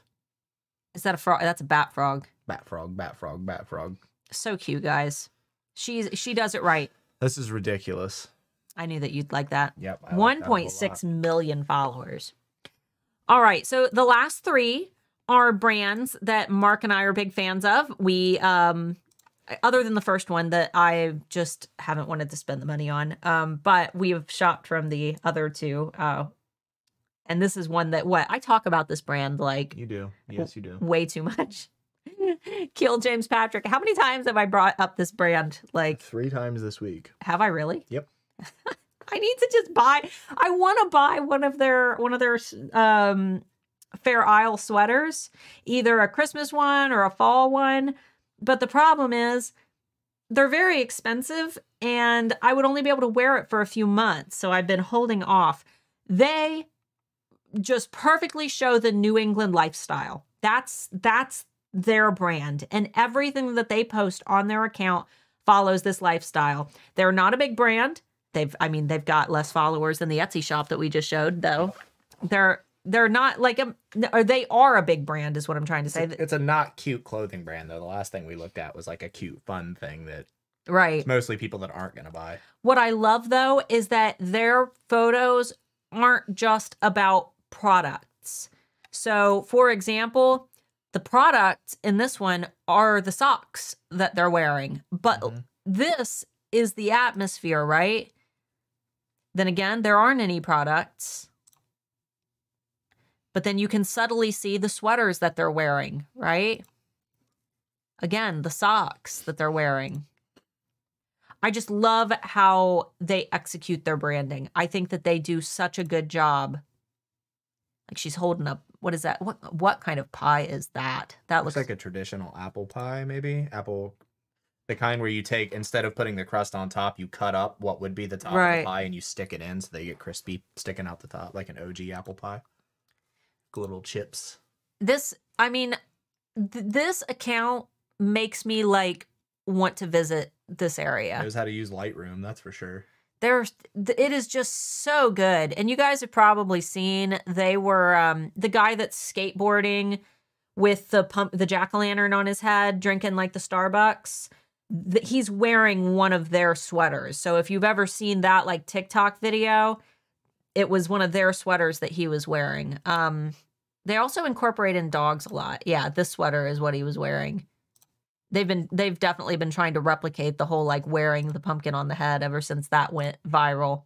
Is that a frog? That's a bat frog. Bat frog, bat frog, bat frog. So cute, guys. She does it right. This is ridiculous. I knew that you'd like that. Yep. 1.6 million followers. All right. So the last 3 are brands that Mark and I are big fans of. We, other than the first one that I just haven't wanted to spend the money on, but we have shopped from the other 2. And this is one that, what, I talk about this brand like... You do. Yes, you do. Way too much. Kill James Patrick. How many times have I brought up this brand? Like 3 times this week. Have I really? Yep. I need to just buy... I want to buy one of their Fair Isle sweaters, either a Christmas one or a fall one. But the problem is they're very expensive and I would only be able to wear it for a few months. So I've been holding off. They just perfectly show the New England lifestyle. That's their brand, and everything that they post on their account follows this lifestyle. They're not a big brand. They've got less followers than the Etsy shop that we just showed, though. They're not like they are a big brand is what I'm trying to say. It's a not cute clothing brand, though. The last thing we looked at was like a cute, fun thing that right. It's mostly people that aren't going to buy. What I love, though, is that their photos aren't just about products. So, for example, the products in this one are the socks that they're wearing. But this is the atmosphere, right? Then again, there aren't any products. But then you can subtly see the sweaters that they're wearing, right? Again, the socks that they're wearing. I just love how they execute their branding. I think that they do such a good job. Like she's holding up. What is that? What kind of pie is that? That looks like a traditional apple pie, maybe? Apple, the kind where you take, instead of putting the crust on top, you cut up what would be the top right. of the pie and you stick it in so they get crispy sticking out the top, like an OG apple pie. Little chips. This account makes me, like, want to visit this area. Knows how to use Lightroom, that's for sure. It is just so good. And you guys have probably seen, they were, the guy that's skateboarding with the jack-o'-lantern on his head, drinking like the Starbucks, he's wearing one of their sweaters. So if you've ever seen that like TikTok video, it was one of their sweaters that he was wearing. They also incorporate in dogs a lot. Yeah, this sweater is what he was wearing. They've definitely been trying to replicate the whole like wearing the pumpkin on the head ever since that went viral.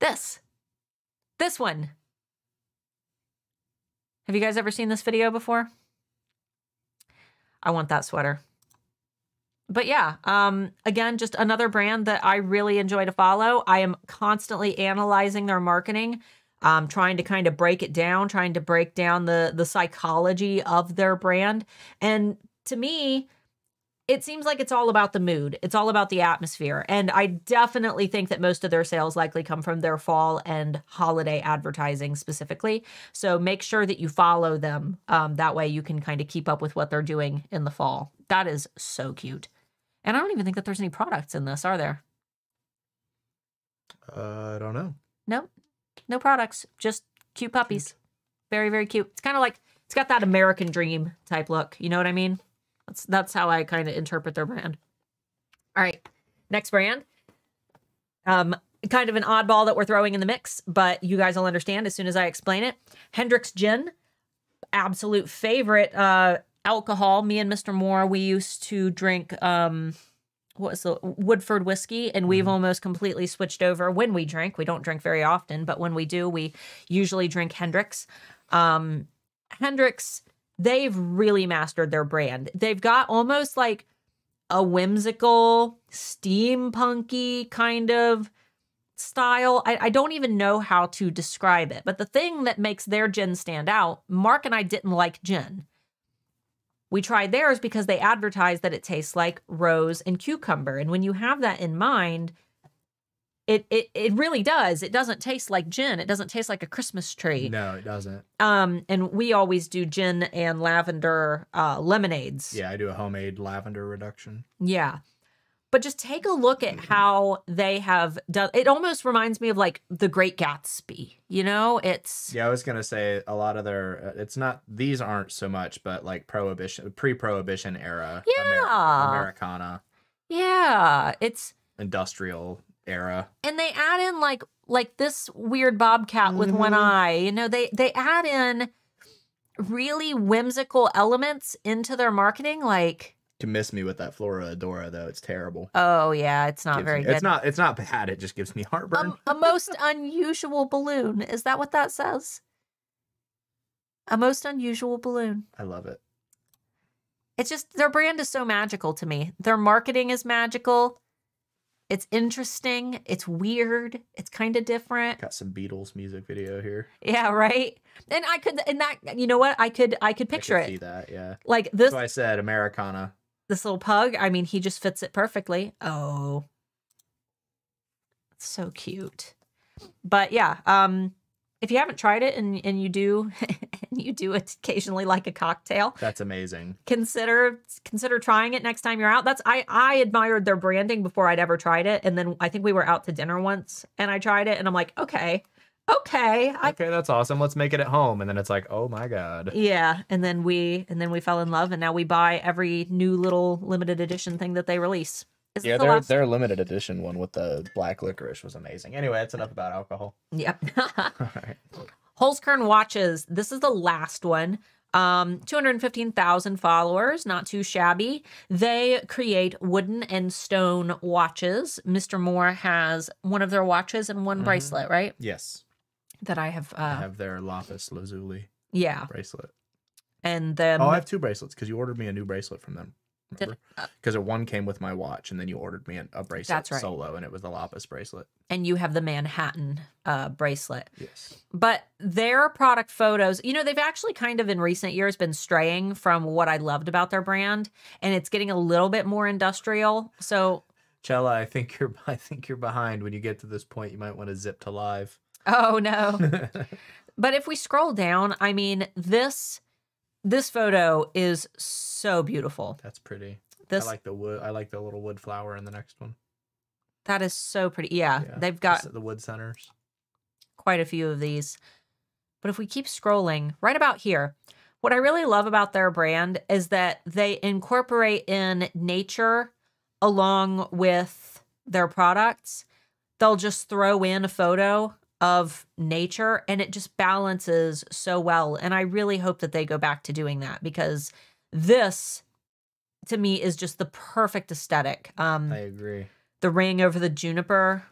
This one. Have you guys ever seen this video before? I want that sweater. But yeah, again, just another brand that I really enjoy to follow. I am constantly analyzing their marketing, trying to kind of break it down, trying to break down the psychology of their brand. And to me, it seems like it's all about the mood. It's all about the atmosphere. And I definitely think that most of their sales likely come from their fall and holiday advertising specifically. So make sure that you follow them. That way you can kind of keep up with what they're doing in the fall. That is so cute. And I don't even think that there's any products in this, are there? I don't know. No, no products. Just cute puppies. Cute. Very, very cute. It's kind of like, it's got that American Dream type look. You know what I mean? That's how I kind of interpret their brand. All right, next brand. Kind of an oddball that we're throwing in the mix, but you guys will understand as soon as I explain it. Hendrick's Gin, absolute favorite alcohol. Me and Mr. Moore, we used to drink what was the Woodford whiskey, and we've almost completely switched over when we drink. We don't drink very often, but when we do, we usually drink Hendrick's. Hendrick's, they've really mastered their brand. They've got almost like a whimsical, steampunky kind of style. I don't even know how to describe it, but the thing that makes their gin stand out, Mark and I didn't like gin. We tried theirs because they advertise that it tastes like rose and cucumber. And when you have that in mind, it really does. It doesn't taste like gin. It doesn't taste like a Christmas tree. No, it doesn't. And we always do gin and lavender lemonades. Yeah, I do a homemade lavender reduction. Yeah. But just take a look at how they have done. It almost reminds me of like The Great Gatsby, you know, it's. Yeah, I was going to say a lot of their, it's not, these aren't so much, but like Prohibition, pre-Prohibition era. Yeah. Americana. Yeah. It's. Industrial era. And they add in like this weird bobcat with one eye, you know, they add in really whimsical elements into their marketing, like. You miss me with that Flora Adora though, it's terrible. Oh yeah, it's not very good. It's not bad, it just gives me heartburn. A most unusual balloon, is that what that says? A most unusual balloon. I love it. It's just, their brand is so magical to me. Their marketing is magical. It's interesting, it's weird, it's kind of different. Got some Beatles music video here. Yeah, right? And I could, and that, you know what? I could picture it. I could see that, yeah. Like this. That's why I said Americana. This little pug, I mean, he just fits it perfectly. Oh, so cute. But yeah, if you haven't tried it and you do and you do it occasionally like a cocktail, that's amazing. Consider trying it next time you're out. That's I admired their branding before I'd ever tried it, and then I think we were out to dinner once and I tried it and I'm like, okay, that's awesome. Let's make it at home. And then it's like, oh my God. Yeah. And then we fell in love, and now we buy every new little limited edition thing that they release. Isn't yeah, their limited edition one with the black licorice was amazing. Anyway, that's enough about alcohol. Yep. All right. Holzkern watches. This is the last one. 215,000 followers, not too shabby. They create wooden and stone watches. Mr. Moore has one of their watches and one bracelet, right? Yes. That I have. I have their lapis lazuli. Yeah. Bracelet. And then. Oh, I have two bracelets because you ordered me a new bracelet from them. Because one came with my watch, and then you ordered me a bracelet that's right. Solo, and it was the lapis bracelet. And you have the Manhattan bracelet. Yes. But their product photos, you know, they've actually kind of in recent years been straying from what I loved about their brand, and it's getting a little bit more industrial. So, Chella, I think you're behind. When you get to this point, you might want to zip to live. Oh no. But if we scroll down, I mean, this photo is so beautiful. That's pretty. I like the wood. I like the little wood flower in the next one. That is so pretty. Yeah, yeah. They've got the wood centers. Quite a few of these. But if we keep scrolling right about here, what I really love about their brand is that they incorporate in nature along with their products. They'll just throw in a photo of nature, and it just balances so well. And I really hope that they go back to doing that, because this to me is just the perfect aesthetic. I agree. The ring over the juniper.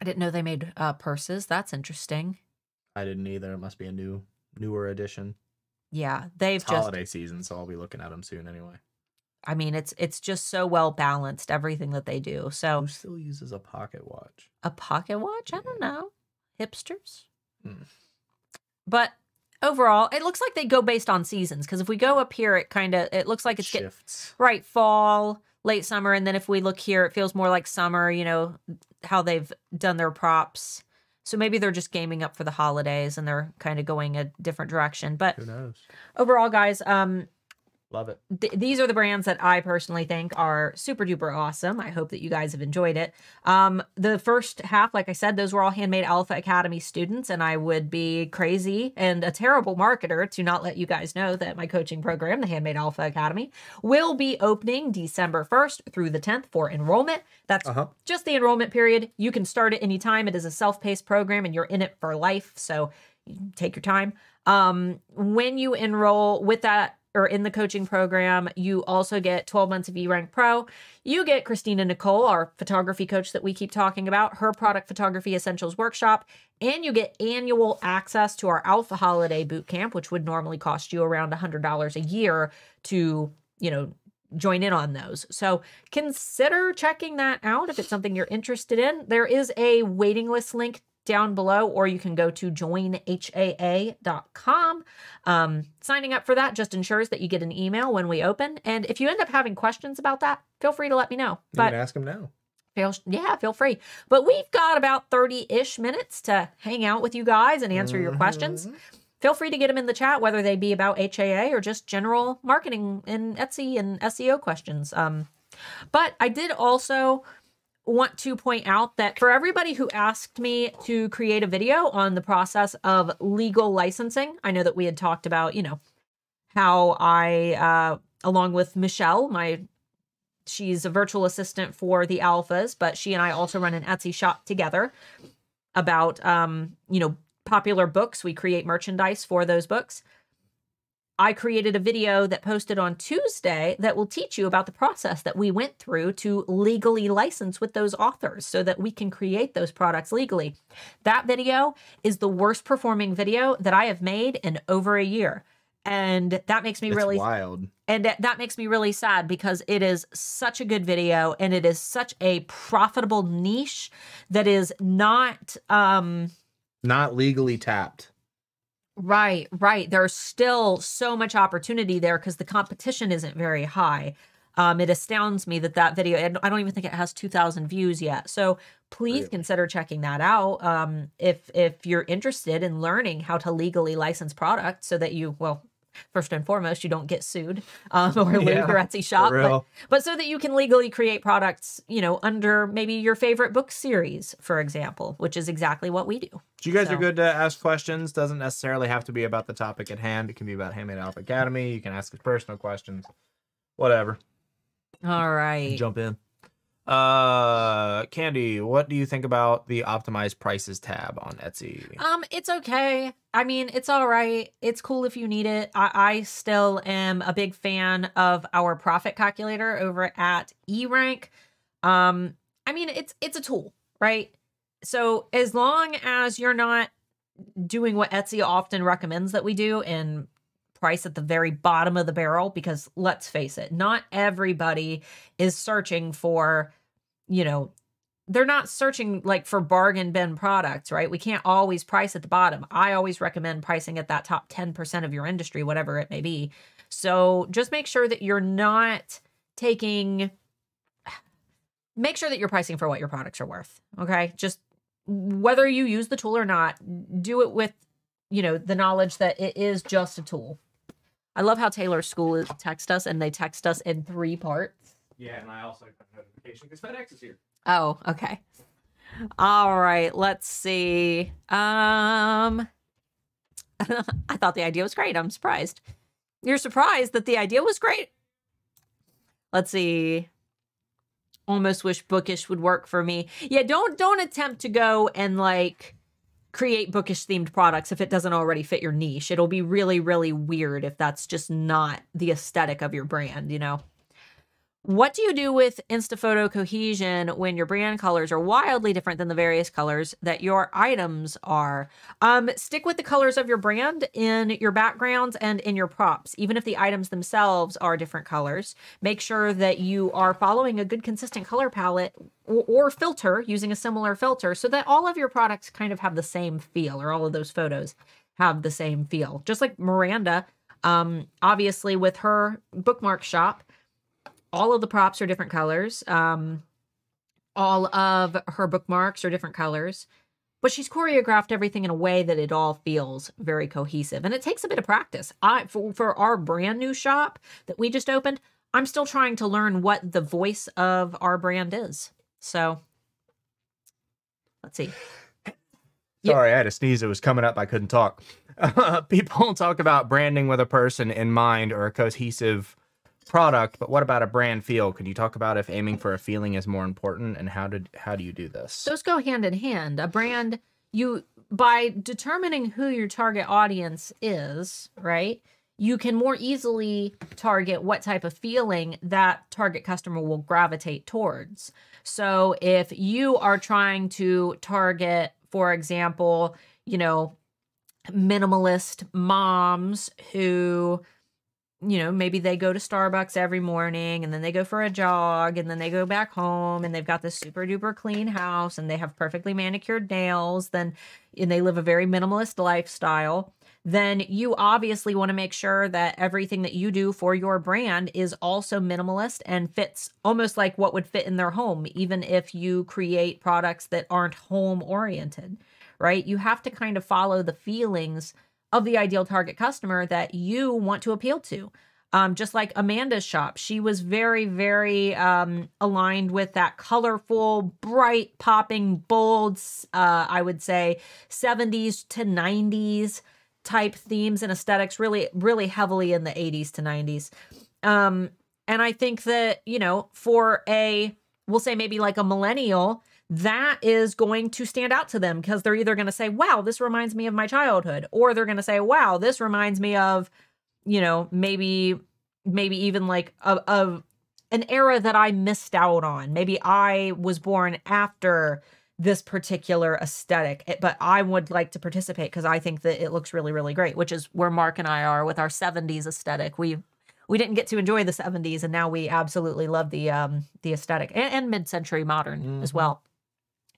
I didn't know they made purses. That's interesting. I didn't either. It must be a newer edition. Yeah, they've just holiday season, so I'll be looking at them soon anyway. I mean, it's just so well balanced, everything that they do. So who still uses a pocket watch? A pocket watch? Yeah. I don't know. Hipsters. Mm. But overall, it looks like they go based on seasons, because if we go up here, it looks like it's shifts. Right, fall, late summer, and then if we look here, it feels more like summer, you know, how they've done their props. So maybe they're just gaming up for the holidays and they're kind of going a different direction. But who knows? Overall, guys, love it. These are the brands that I personally think are super duper awesome. I hope that you guys have enjoyed it. The first half, like I said, those were all Handmade Alpha Academy students, and I would be crazy and a terrible marketer to not let you guys know that my coaching program, the Handmade Alpha Academy, will be opening December 1st through the 10th for enrollment. That's just the enrollment period. You can start at any time. It is a self-paced program, and you're in it for life, so take your time. When you enroll with that or in the coaching program, you also get 12 months of eRank Pro. You get Christina Nicole, our photography coach that we keep talking about, her product photography essentials workshop, and you get annual access to our Alpha Holiday Bootcamp, which would normally cost you around $100 a year to, you know, join in on those. So consider checking that out if it's something you're interested in. There is a waiting list link down below, or you can go to joinhaa.com. Signing up for that just ensures that you get an email when we open. And if you end up having questions about that, feel free to let me know. But you can ask them now. Feel free. But we've got about 30-ish minutes to hang out with you guys and answer your questions. Feel free to get them in the chat, whether they be about HAA or just general marketing and Etsy and SEO questions. But I did also want to point out that for everybody who asked me to create a video on the process of legal licensing, I know that we had talked about, you know, how I, along with Michelle, she's a virtual assistant for the Alphas, but she and I also run an Etsy shop together about, you know, popular books. We create merchandise for those books. I created a video that posted on Tuesday that will teach you about the process that we went through to legally license with those authors so that we can create those products legally. That video is the worst performing video that I have made in over a year. And that makes me really wild. And that makes me really sad because it is such a good video and it is such a profitable niche that is not legally tapped. Right. There's still so much opportunity there because the competition isn't very high. It astounds me that video, and I don't even think it has 2,000 views yet. So please consider checking that out if you're interested in learning how to legally license products so that you, well, first and foremost, you don't get sued or lose your Etsy shop, but so that you can legally create products, you know, under maybe your favorite book series, for example, which is exactly what we do. You guys are good to ask questions. Doesn't necessarily have to be about the topic at hand. It can be about Handmade Alpha Academy. You can ask us personal questions, whatever. All right. Jump in. Candy, what do you think about the optimized prices tab on Etsy? It's okay. I mean, it's all right. It's cool if you need it. I still am a big fan of our profit calculator over at eRank. I mean, it's a tool, right? So as long as you're not doing what Etsy often recommends that we do and price at the very bottom of the barrel, because let's face it, not everybody is searching for, you know, they're not searching like for bargain bin products, right? We can't always price at the bottom. I always recommend pricing at that top 10% of your industry, whatever it may be. So just make sure that you're not make sure that you're pricing for what your products are worth. Okay. Just whether you use the tool or not, do it with, you know, the knowledge that it is just a tool. I love how Taylor's school texts us, and they text us in 3 parts. Yeah, and I also got a notification because FedEx is here. Oh, okay. All right, let's see. I thought the idea was great. I'm surprised. You're surprised that the idea was great? Let's see. Almost wish Bookish would work for me. Yeah, don't attempt to go and like create Bookish themed products if it doesn't already fit your niche. It'll be really, really weird if that's just not the aesthetic of your brand, you know? What do you do with Instaphoto cohesion when your brand colors are wildly different than the various colors that your items are? Stick with the colors of your brand in your backgrounds and in your props. Even if the items themselves are different colors, make sure that you are following a good consistent color palette or filter, using a similar filter, so that all of your products kind of have the same feel, or all of those photos have the same feel. Just like Miranda, obviously with her bookmark shop, all of the props are different colors. All of her bookmarks are different colors. But she's choreographed everything in a way that it all feels very cohesive. And it takes a bit of practice. For our brand new shop that we just opened, I'm still trying to learn what the voice of our brand is. So, let's see. Sorry, I had a sneeze. It was coming up. I couldn't talk. People talk about branding with a person in mind or a cohesive product, but what about a brand feel? Could you talk about if aiming for a feeling is more important, and how do you do this? Those go hand in hand. A brand, by determining who your target audience is, right, you can more easily target what type of feeling that target customer will gravitate towards. So if you are trying to target, for example, you know, minimalist moms who, you know, maybe they go to Starbucks every morning and then they go for a jog and then they go back home and they've got this super duper clean house and they have perfectly manicured nails, and they live a very minimalist lifestyle, then you obviously want to make sure that everything that you do for your brand is also minimalist and fits almost like what would fit in their home, even if you create products that aren't home oriented, right? You have to kind of follow the feelings of the ideal target customer that you want to appeal to. Just like Amanda's shop, she was very, very aligned with that colorful, bright, popping, bold, I would say 70s to 90s type themes and aesthetics, really, really heavily in the 80s to 90s. And I think that, you know, for a, we'll say maybe like a millennial, that is going to stand out to them because they're either going to say, wow, this reminds me of my childhood, or they're going to say, wow, this reminds me of, you know, maybe even like of an era that I missed out on. Maybe I was born after this particular aesthetic, but I would like to participate because I think that it looks really, really great, which is where Mark and I are with our 70s aesthetic. We didn't get to enjoy the 70s, and now we absolutely love the aesthetic and mid-century modern as well.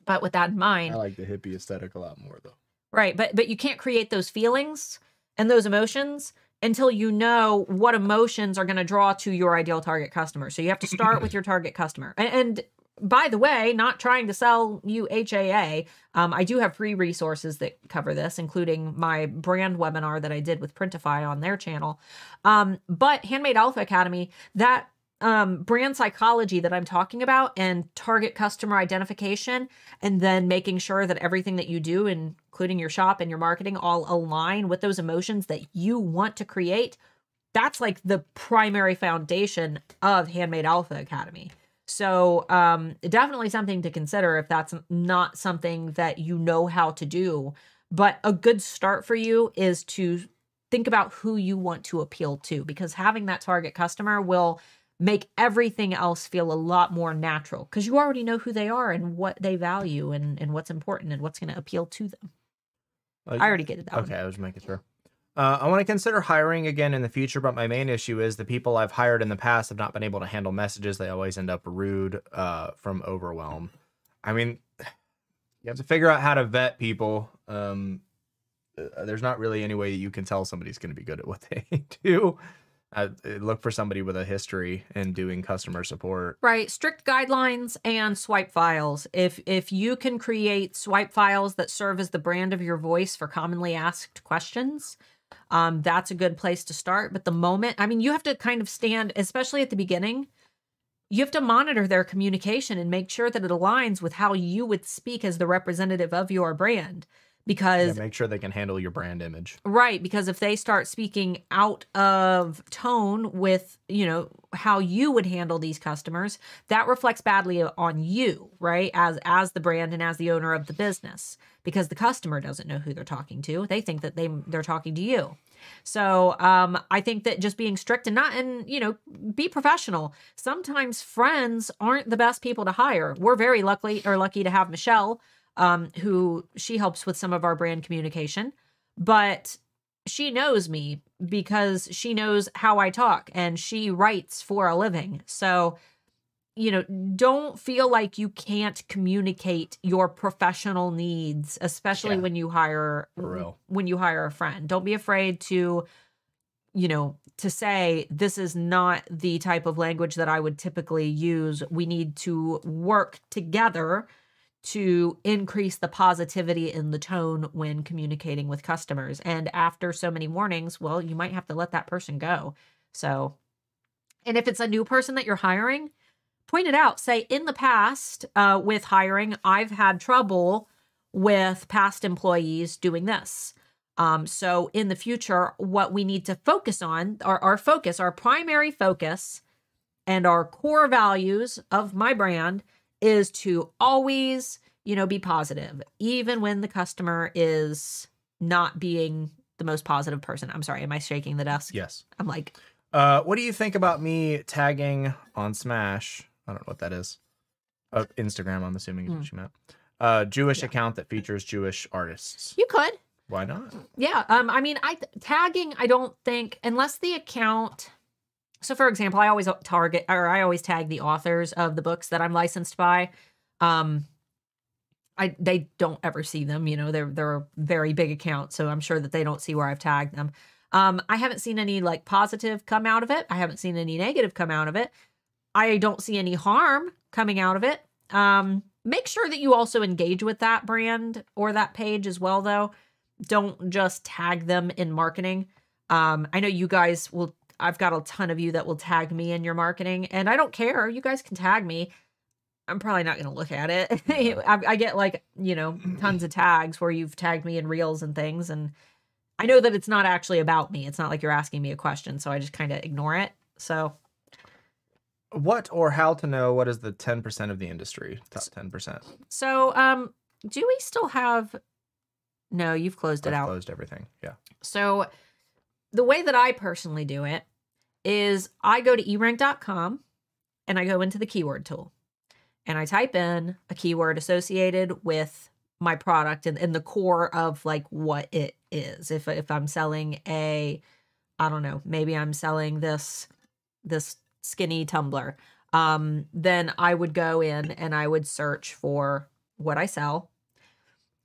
But with that in mind, I like the hippie aesthetic a lot more, though. Right, but you can't create those feelings and those emotions until you know what emotions are going to draw to your ideal target customer. So you have to start with your target customer. And by the way, not trying to sell you HAA. I do have free resources that cover this, including my brand webinar that I did with Printify on their channel. But Handmade Alpha Academy, that brand psychology that I'm talking about and target customer identification, and then making sure that everything that you do, including your shop and your marketing, all align with those emotions that you want to create. That's like the primary foundation of Handmade Alpha Academy. So definitely something to consider if that's not something that you know how to do. But a good start for you is to think about who you want to appeal to, because having that target customer will make everything else feel a lot more natural because you already know who they are and what they value and what's important and what's going to appeal to them. I already get it. Okay, I was making sure. I want to consider hiring again in the future, but my main issue is the people I've hired in the past have not been able to handle messages. They always end up rude from overwhelm. I mean, you have to figure out how to vet people. There's not really any way that you can tell somebody's going to be good at what they do. Look for somebody with a history in doing customer support. Right. Strict guidelines and swipe files. If you can create swipe files that serve as the brand of your voice for commonly asked questions, that's a good place to start. But the moment, I mean, you have to kind of stand, especially at the beginning, you have to monitor their communication and make sure that it aligns with how you would speak as the representative of your brand. Because yeah, make sure they can handle your brand image. Right. Because if they start speaking out of tone with, you know, how you would handle these customers, that reflects badly on you, right? As the brand and as the owner of the business, because the customer doesn't know who they're talking to. They think that they're talking to you. So I think that just being strict and not, and, you know, be professional. Sometimes friends aren't the best people to hire. We're very lucky to have Michelle, who she helps with some of our brand communication, but she knows me because she knows how I talk and she writes for a living. So, you know, don't feel like you can't communicate your professional needs, especially when you hire, a friend. Don't be afraid to, you know, to say, this is not the type of language that I would typically use. We need to work together to increase the positivity in the tone when communicating with customers. And after so many warnings, well, you might have to let that person go. So, and if it's a new person that you're hiring, point it out. Say, in the past with hiring, I've had trouble with past employees doing this. So in the future, what we need to focus on, our primary focus and our core values of my brand is to always, you know, be positive, even when the customer is not being the most positive person. I'm sorry. Am I shaking the desk? Yes. I'm like. What do you think about me tagging on Smash? I don't know what that is. Instagram, I'm assuming is what you meant. Jewish account that features Jewish artists. You could. Why not? Yeah. I mean, tagging, I don't think, unless the account. So, for example, I always target, or I always tag the authors of the books that I'm licensed by. They don't ever see them. You know, they're a very big account, so I'm sure that they don't see where I've tagged them. I haven't seen any like positive come out of it. I haven't seen any negative come out of it. I don't see any harm coming out of it. Make sure that you also engage with that brand or that page as well, though. Don't just tag them in marketing. I know you guys will, I've got a ton of you that will tag me in your marketing, and I don't care. You guys can tag me. I'm probably not going to look at it. I get like, you know, tons of tags where you've tagged me in reels and things, and I know that it's not actually about me. It's not like you're asking me a question, so I just kind of ignore it. So what or how to know what is the 10% of the industry, top 10%? So do we still have... No, you've closed it out. I've closed everything, yeah. So the way that I personally do it is I go to erank.com and I go into the keyword tool and I type in a keyword associated with my product and the core of like what it is. If I'm selling a, I don't know, maybe I'm selling this skinny tumbler, then I would go in and I would search for what I sell.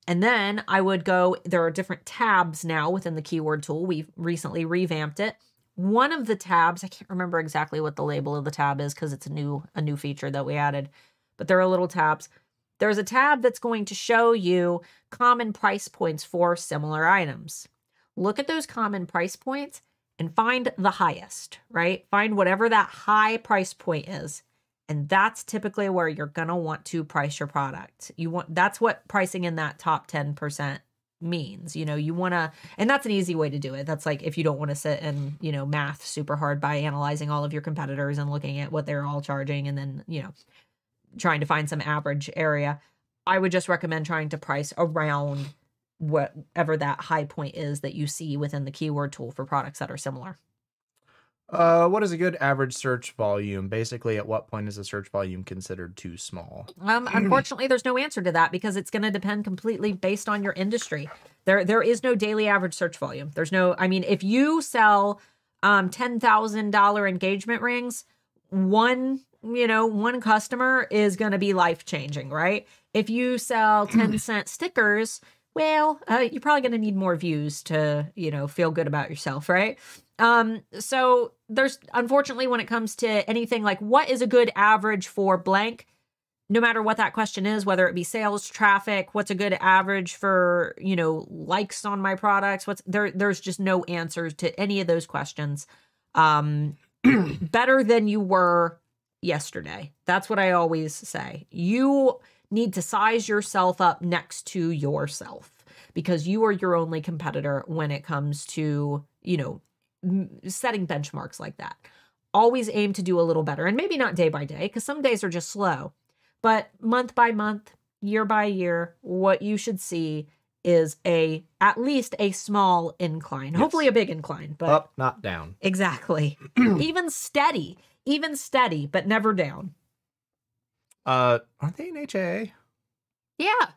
And then I would go, there are different tabs now within the keyword tool. We've recently revamped it. One of the tabs, I can't remember exactly what the label of the tab is because it's a new feature that we added, but there are little tabs. There's a tab that's going to show you common price points for similar items. Look at those common price points and find the highest, right? Find whatever that high price point is. And that's typically where you're going to want to price your product. That's what pricing in that top 10% means. You know, you want to, and that's an easy way to do it. That's like, if you don't want to sit and, you know, math super hard by analyzing all of your competitors and looking at what they're all charging and then, you know, trying to find some average area, I would just recommend trying to price around whatever that high point is that you see within the keyword tool for products that are similar. What is a good average search volume? Basically, at what point is the search volume considered too small? Unfortunately, there's no answer to that because it's going to depend completely based on your industry. There is no daily average search volume. There's no, I mean, if you sell $10,000 engagement rings, one customer is going to be life-changing, right? If you sell 10-cent stickers, well, you're probably going to need more views to, you know, feel good about yourself, right? So there's, unfortunately, when it comes to anything like what is a good average for blank, no matter what that question is, whether it be sales, traffic, what's a good average for, you know, likes on my products, there's just no answers to any of those questions. Better than you were yesterday. That's what I always say. You need to size yourself up next to yourself because you are your only competitor when it comes to, you know, setting benchmarks like that. Always aim to do a little better, and maybe not day by day because some days are just slow, but month by month, year by year, what you should see is at least a small incline, yes. Hopefully a big incline, but up, not down. Exactly. Even steady, but never down. Aren't they in HAA? Yeah.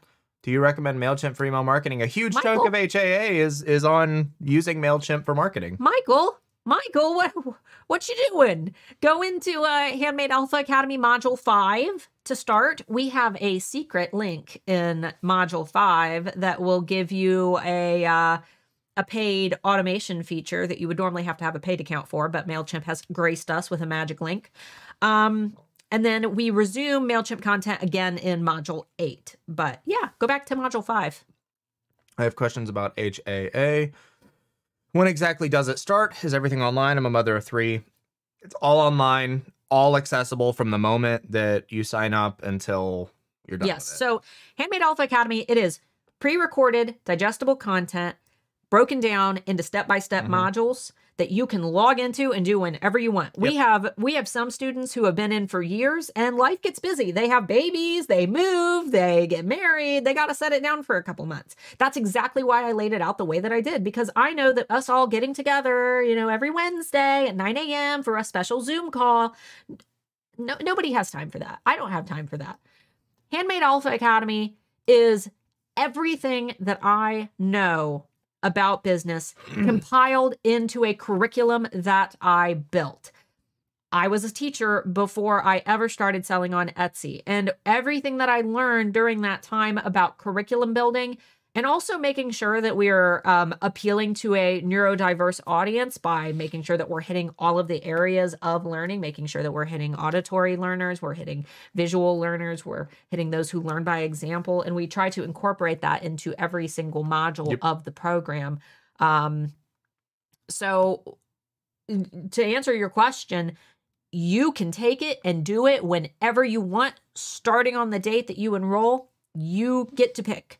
Do you recommend MailChimp for email marketing? A huge chunk of HAA is on using MailChimp for marketing. Michael, what you doing? Go into Handmade Alpha Academy Module 5 to start. We have a secret link in Module 5 that will give you a paid automation feature that you would normally have to have a paid account for, but MailChimp has graced us with a magic link. And then we resume MailChimp content again in Module 8. But yeah, go back to Module 5. I have questions about HAA. When exactly does it start? Is everything online? I'm a mother of 3. It's all online, all accessible from the moment that you sign up until you're done. Yes, with it. So Handmade Alpha Academy, it is pre-recorded, digestible content broken down into step-by-step modules that you can log into and do whenever you want. Yep. We have some students who have been in for years and life gets busy. They have babies, they move, they get married, they got to set it down for a couple months. That's exactly why I laid it out the way that I did, because I know that us all getting together, you know, every Wednesday at 9 a.m. for a special Zoom call, nobody has time for that. I don't have time for that. Handmade Alpha Academy is everything that I know about business compiled into a curriculum that I built. I was a teacher before I ever started selling on Etsy, and everything that I learned during that time about curriculum building and also making sure that we are appealing to a neurodiverse audience by making sure that we're hitting all of the areas of learning, making sure that we're hitting auditory learners, we're hitting visual learners, we're hitting those who learn by example. And we try to incorporate that into every single module Yep. of the program. So to answer your question, you can take it and do it whenever you want, starting on the date that you enroll. You get to pick.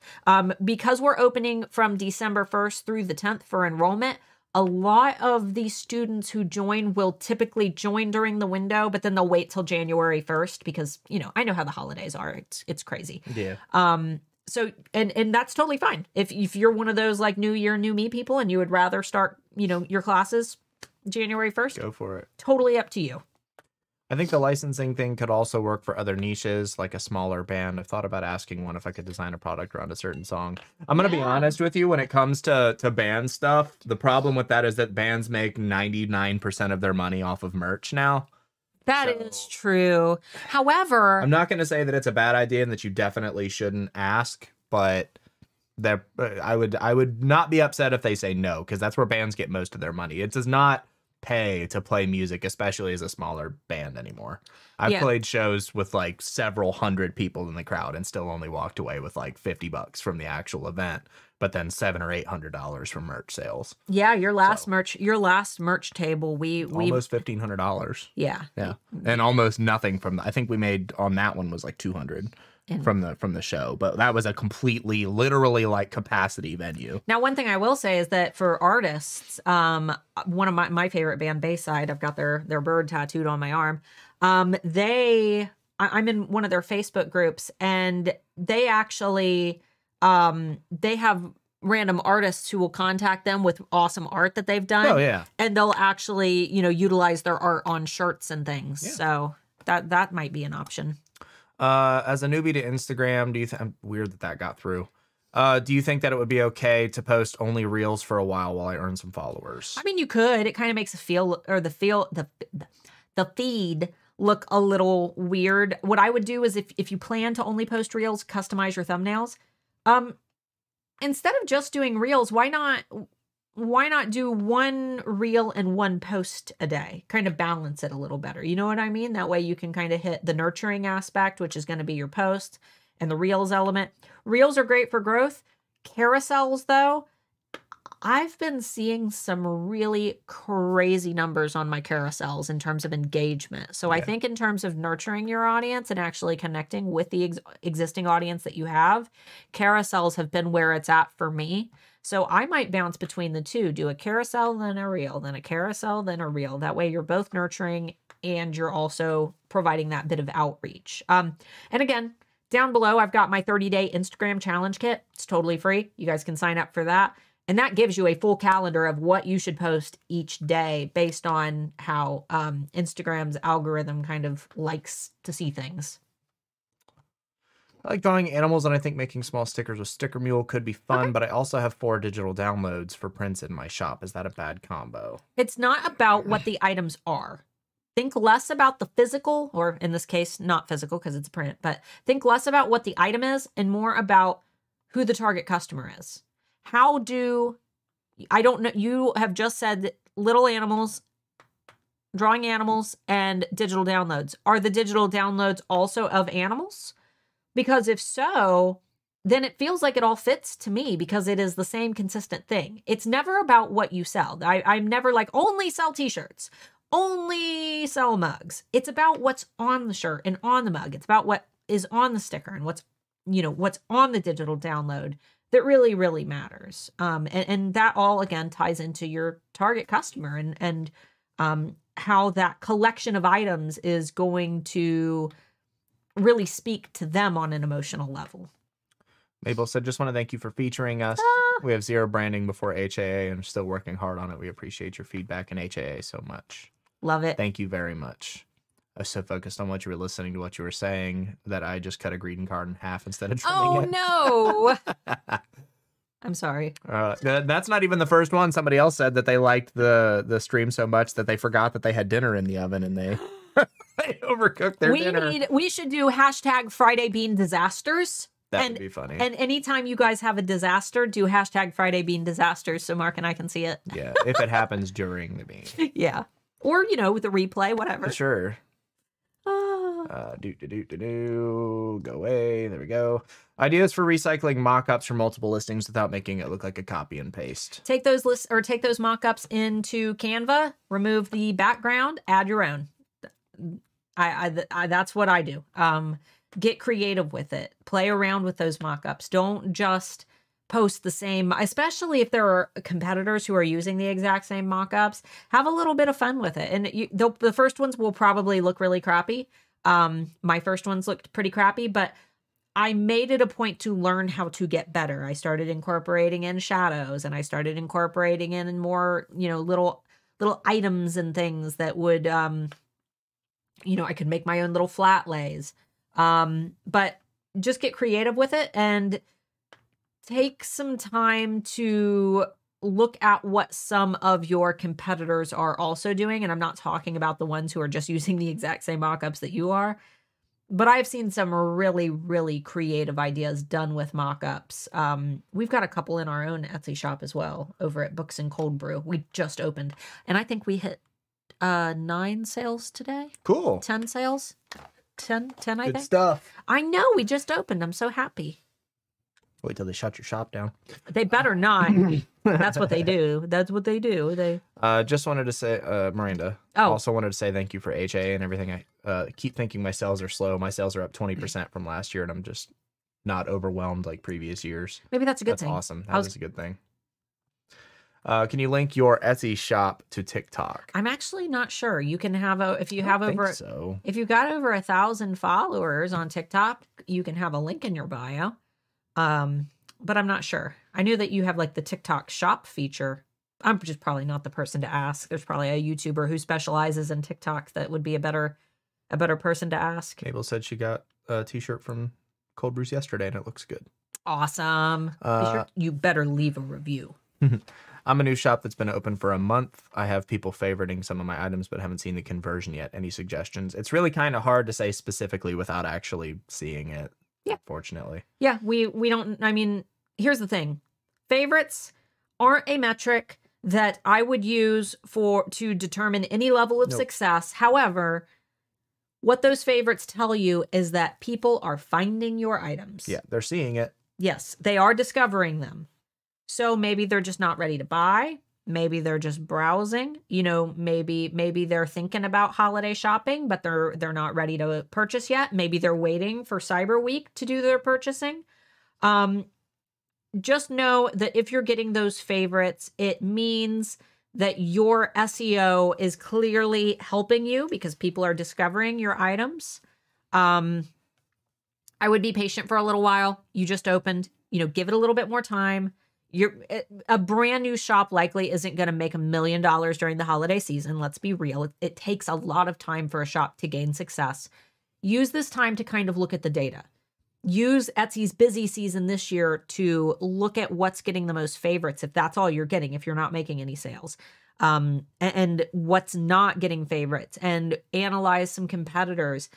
Because we're opening from December 1st through the 10th for enrollment, a lot of the students who join will typically join during the window, but then they'll wait till January 1st because, you know, I know how the holidays are. It's crazy. Yeah. So, and that's totally fine. If you're one of those like new year, new me people and you would rather start, you know, your classes January 1st. Go for it. Totally up to you. I think the licensing thing could also work for other niches, like a smaller band. I've thought about asking one if I could design a product around a certain song. I'm going to be honest with you, when it comes to band stuff, the problem with that is that bands make 99% of their money off of merch now. That is true. However, I'm not going to say that it's a bad idea and that you definitely shouldn't ask, but that I would not be upset if they say no, because that's where bands get most of their money. It does not pay to play music, especially as a smaller band anymore. I've played shows with like several hundred people in the crowd and still only walked away with like $50 from the actual event, but then $700 or $800 from merch sales. Yeah, your last merch table we almost $1,500. Yeah. Yeah. And almost nothing from I think we made on that one was like 200 from the show, but that was a completely literally like capacity venue. Now, one thing I will say is that for artists, one of my favorite band, Bayside, I've got their bird tattooed on my arm. I'm in one of their Facebook groups, and they actually they have random artists who will contact them with awesome art that they've done. Oh yeah. And they'll actually, you know, utilize their art on shirts and things. Yeah. So that might be an option. As a newbie to Instagram, weird that got through. Do you think that it would be okay to post only reels for a while I earn some followers? I mean, you could. It kind of makes the feed look a little weird. What I would do is if you plan to only post reels, customize your thumbnails. Instead of just doing reels, why not do one reel and one post a day? Kind of balance it a little better. You know what I mean? That way you can kind of hit the nurturing aspect, which is going to be your post, and the reels element. Reels are great for growth. Carousels, though, I've been seeing some really crazy numbers on my carousels in terms of engagement. So I think in terms of nurturing your audience and actually connecting with the existing audience that you have, carousels have been where it's at for me. So I might bounce between the two, do a carousel, then a reel, then a carousel, then a reel. That way you're both nurturing and you're also providing that bit of outreach. And again, down below, I've got my 30-day Instagram challenge kit. It's totally free. You guys can sign up for that. And that gives you a full calendar of what you should post each day based on how Instagram's algorithm kind of likes to see things. I like drawing animals, and I think making small stickers with Sticker Mule could be fun, but I also have 4 digital downloads for prints in my shop. Is that a bad combo? It's not about what the items are. Think less about the physical, or in this case, not physical because it's print, but think less about what the item is and more about who the target customer is. How do, I don't know, you have just said little animals, drawing animals, and digital downloads. Are the digital downloads also of animals? Because if so, then it feels like it all fits to me because it is the same consistent thing. It's never about what you sell. I'm never like, only sell t-shirts, only sell mugs. It's about what's on the shirt and on the mug. It's about what is on the sticker and what's on the digital download that really, really matters. And that all, again, ties into your target customer and how that collection of items is going to really speak to them on an emotional level. Mabel said, just want to thank you for featuring us. We have zero branding before HAA and still working hard on it. We appreciate your feedback and HAA so much. Love it. Thank you very much. I was so focused on what you were listening to, what you were saying, that I just cut a greeting card in half instead of trimming it. Oh, no. I'm sorry. That's not even the first one. Somebody else said that they liked the stream so much that they forgot that they had dinner in the oven and they... they overcooked their dinner. We should do hashtag Friday Bean Disasters. That would be funny. And anytime you guys have a disaster, do hashtag Friday Bean Disasters so Mark and I can see it. Yeah, if it happens during the bean. Yeah. Or, you know, with a replay, whatever. Sure. Go away. There we go. Ideas for recycling mock-ups from multiple listings without making it look like a copy and paste. Take those lists or take those mock-ups into Canva, remove the background, add your own. That's what I do. Get creative with it. Play around with those mock-ups. Don't just post the same, especially if there are competitors who are using the exact same mock-ups. Have a little bit of fun with it. And the first ones will probably look really crappy. My first ones looked pretty crappy, but I made it a point to learn how to get better. I started incorporating in shadows and I started incorporating in more, you know, little items and things that would, you know, I could make my own little flat lays. But just get creative with it and take some time to look at what some of your competitors are also doing. And I'm not talking about the ones who are just using the exact same mock-ups that you are, but I've seen some really, really creative ideas done with mock-ups. We've got a couple in our own Etsy shop as well over at Books and Cold Brew. We just opened and I think we hit 9 sales today. Cool. 10 sales. 10, I think. Good stuff. I know. We just opened. I'm so happy. Wait till they shut your shop down. They better not. That's what they do. That's what they do. They just wanted to say, Miranda. Oh. Also wanted to say thank you for HA and everything. I keep thinking my sales are slow. My sales are up 20% from last year, and I'm just not overwhelmed like previous years. Maybe that's a good thing. That's awesome. That was a good thing. Can you link your Etsy shop to TikTok? I'm actually not sure. You can have if you've got over 1,000 followers on TikTok, you can have a link in your bio. But I'm not sure. I knew that you have like the TikTok shop feature. I'm just probably not the person to ask. There's probably a YouTuber who specializes in TikTok that would be a better person to ask. Mabel said she got a t-shirt from Cold Brews yesterday and it looks good. Awesome. You better leave a review. I'm a new shop that's been open for a month. I have people favoriting some of my items, but haven't seen the conversion yet. Any suggestions? It's really kind of hard to say specifically without actually seeing it. Yeah. Fortunately. Yeah. We don't, I mean, here's the thing. Favorites aren't a metric that I would use to determine any level of success. However, what those favorites tell you is that people are finding your items. Yeah. They're seeing it. Yes. They are discovering them. So maybe they're just not ready to buy. Maybe they're just browsing, you know, maybe they're thinking about holiday shopping, but they're not ready to purchase yet. Maybe they're waiting for Cyber Week to do their purchasing. Just know that if you're getting those favorites, it means that your SEO is clearly helping you because people are discovering your items. I would be patient for a little while. You just opened, you know, give it a little bit more time. A brand new shop likely isn't going to make $1 million during the holiday season. Let's be real. It takes a lot of time for a shop to gain success. Use this time to kind of look at the data. Use Etsy's busy season this year to look at what's getting the most favorites. If that's all you're getting, if you're not making any sales, and what's not getting favorites, and analyze some competitors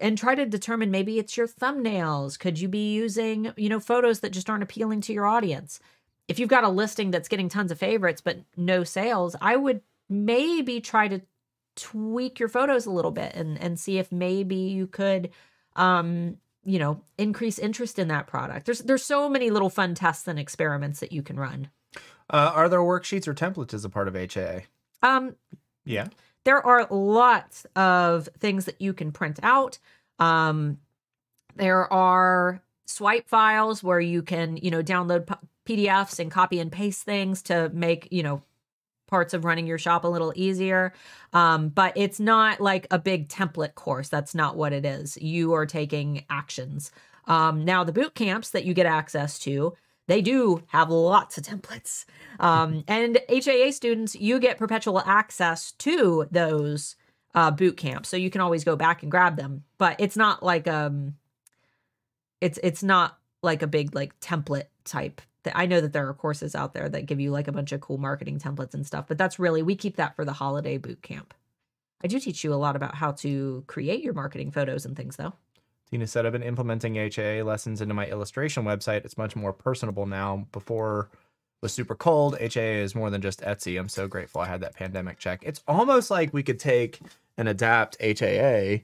and try to determine maybe it's your thumbnails. Could you be using, you know, photos that just aren't appealing to your audience? If you've got a listing that's getting tons of favorites but no sales, I would maybe try to tweak your photos a little bit and see if maybe you could, you know, increase interest in that product. There's so many little fun tests and experiments that you can run. Are there worksheets or templates as a part of HAA? Yeah. There are lots of things that you can print out. There are swipe files where you can, you know, download PDFs and copy and paste things to make, you know, parts of running your shop a little easier. But it's not like a big template course. That's not what it is. You are taking actions. Now the boot camps that you get access to, they do have lots of templates. And HAA students, you get perpetual access to those boot camps. So you can always go back and grab them, but it's not like, it's not like a big like template type. I know that there are courses out there that give you like a bunch of cool marketing templates and stuff, but that's really, we keep that for the holiday boot camp. I do teach you a lot about how to create your marketing photos and things though. Tina said, I've been implementing HAA lessons into my illustration website. It's much more personable now. Before was super cold. HAA is more than just Etsy. I'm so grateful I had that pandemic check. It's almost like we could take and adapt HAA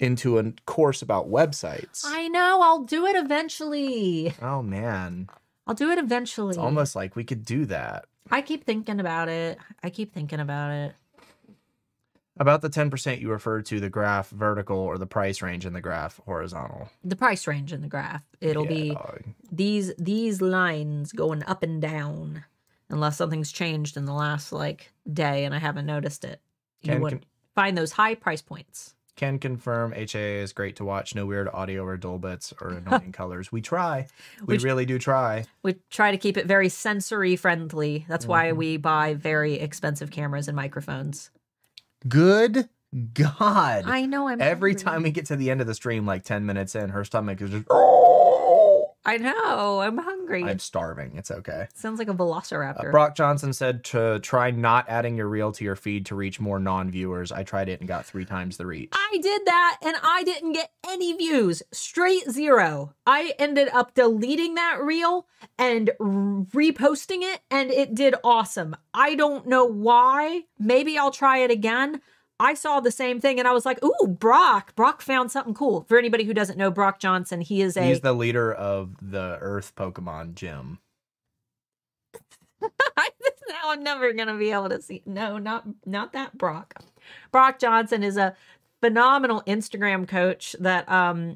into a course about websites. I know. I'll do it eventually. Oh, man. I'll do it eventually. It's almost like we could do that. I keep thinking about it. I keep thinking about it. About the 10% you referred to, the graph vertical or the price range in the graph horizontal. The price range in the graph. It'll be these lines going up and down unless something's changed in the last like day and I haven't noticed it. You would find those high price points. Can confirm HAA is great to watch. No weird audio or dull bits or annoying colors. We try. We really do try. We try to keep it very sensory friendly. That's why we buy very expensive cameras and microphones. Good God. I know. I'm every time we get to the end of the stream, like 10 minutes in, her stomach is just, oh! I know. I'm hungry. I'm starving. It's okay. Sounds like a velociraptor. Brock Johnson said to try not adding your reel to your feed to reach more non-viewers. I tried it and got 3 times the reach. I did that and I didn't get any views. Straight zero. I ended up deleting that reel and reposting it, and it did awesome. I don't know why. Maybe I'll try it again. I saw the same thing and I was like, ooh, Brock. Brock found something cool. For anybody who doesn't know Brock Johnson, he is He's the leader of the Earth Pokemon Gym. Now I'm never going to be able to see. No, not that Brock. Brock Johnson is a phenomenal Instagram coach that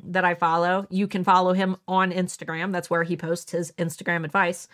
that I follow. You can follow him on Instagram. That's where he posts his Instagram advice.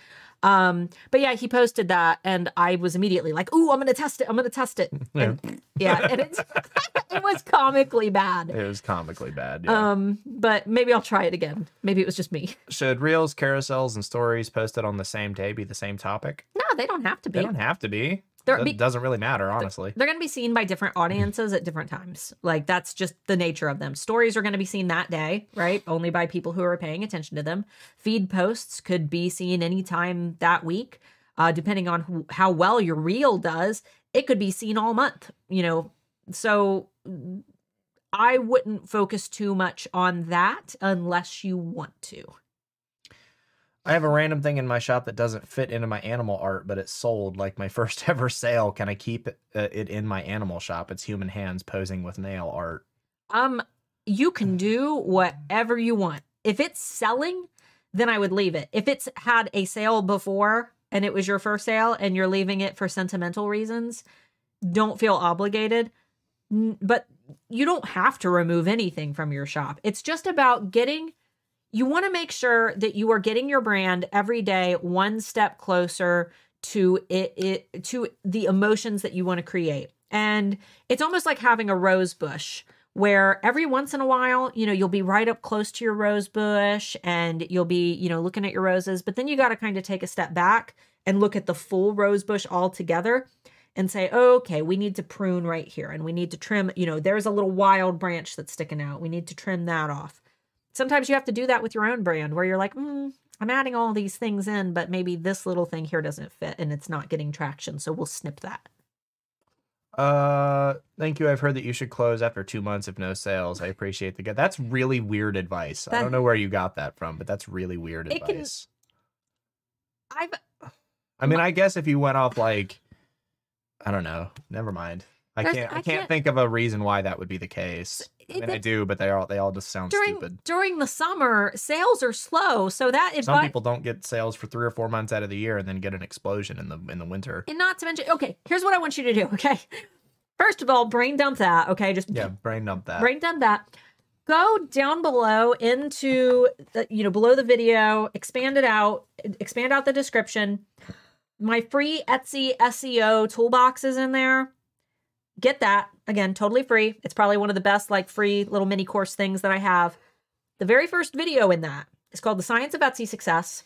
But yeah, he posted that and I was immediately like, ooh, I'm going to test it. I'm going to test it. Yeah. And, yeah, and it's, it was comically bad. It was comically bad. Yeah. But maybe I'll try it again. Maybe it was just me. Should reels, carousels, and stories posted on the same day be the same topic? No, they don't have to be. They don't have to be. It doesn't really matter, honestly. They're going to be seen by different audiences at different times. Like, that's just the nature of them. Stories are going to be seen that day, right? Only by people who are paying attention to them. Feed posts could be seen anytime that week. Depending on how well your reel does, it could be seen all month, you know? So I wouldn't focus too much on that unless you want to. I have a random thing in my shop that doesn't fit into my animal art, but it's sold like my first ever sale. Can I keep it in my animal shop? It's human hands posing with nail art. You can do whatever you want. If it's selling, then I would leave it. If it's had a sale before and it was your first sale and you're leaving it for sentimental reasons, don't feel obligated. But you don't have to remove anything from your shop. It's just about getting... You want to make sure that you are getting your brand every day one step closer to to the emotions that you want to create. And it's almost like having a rose bush where every once in a while, you know, you'll be right up close to your rose bush and you'll be, you know, looking at your roses, but then you got to kind of take a step back and look at the full rose bush all together and say, oh, okay, we need to prune right here and we need to trim, you know, there's a little wild branch that's sticking out. We need to trim that off. Sometimes you have to do that with your own brand where you're like, I'm adding all these things in, but maybe this little thing here doesn't fit and it's not getting traction. So we'll snip that. Thank you. I've heard that you should close after 2 months if no sales. I appreciate the good. That's really weird advice. I don't know where you got that from, but that's really weird advice. I mean, I guess if you went off like, I don't know. Never mind. I can't think of a reason why that would be the case. I do, but they all just sound stupid. During the summer, sales are slow, so that advice... Some people don't get sales for 3 or 4 months out of the year and then get an explosion in the winter. And not to mention, okay, here's what I want you to do, okay? First of all, brain dump that, okay? Just brain dump that. go down below into the, you know, below the video, expand it out, expand out the description. My free Etsy SEO toolbox is in there. Get that. Again, totally free. It's probably one of the best like free little mini course things that I have. The very first video in that is called The Science of Etsy Success.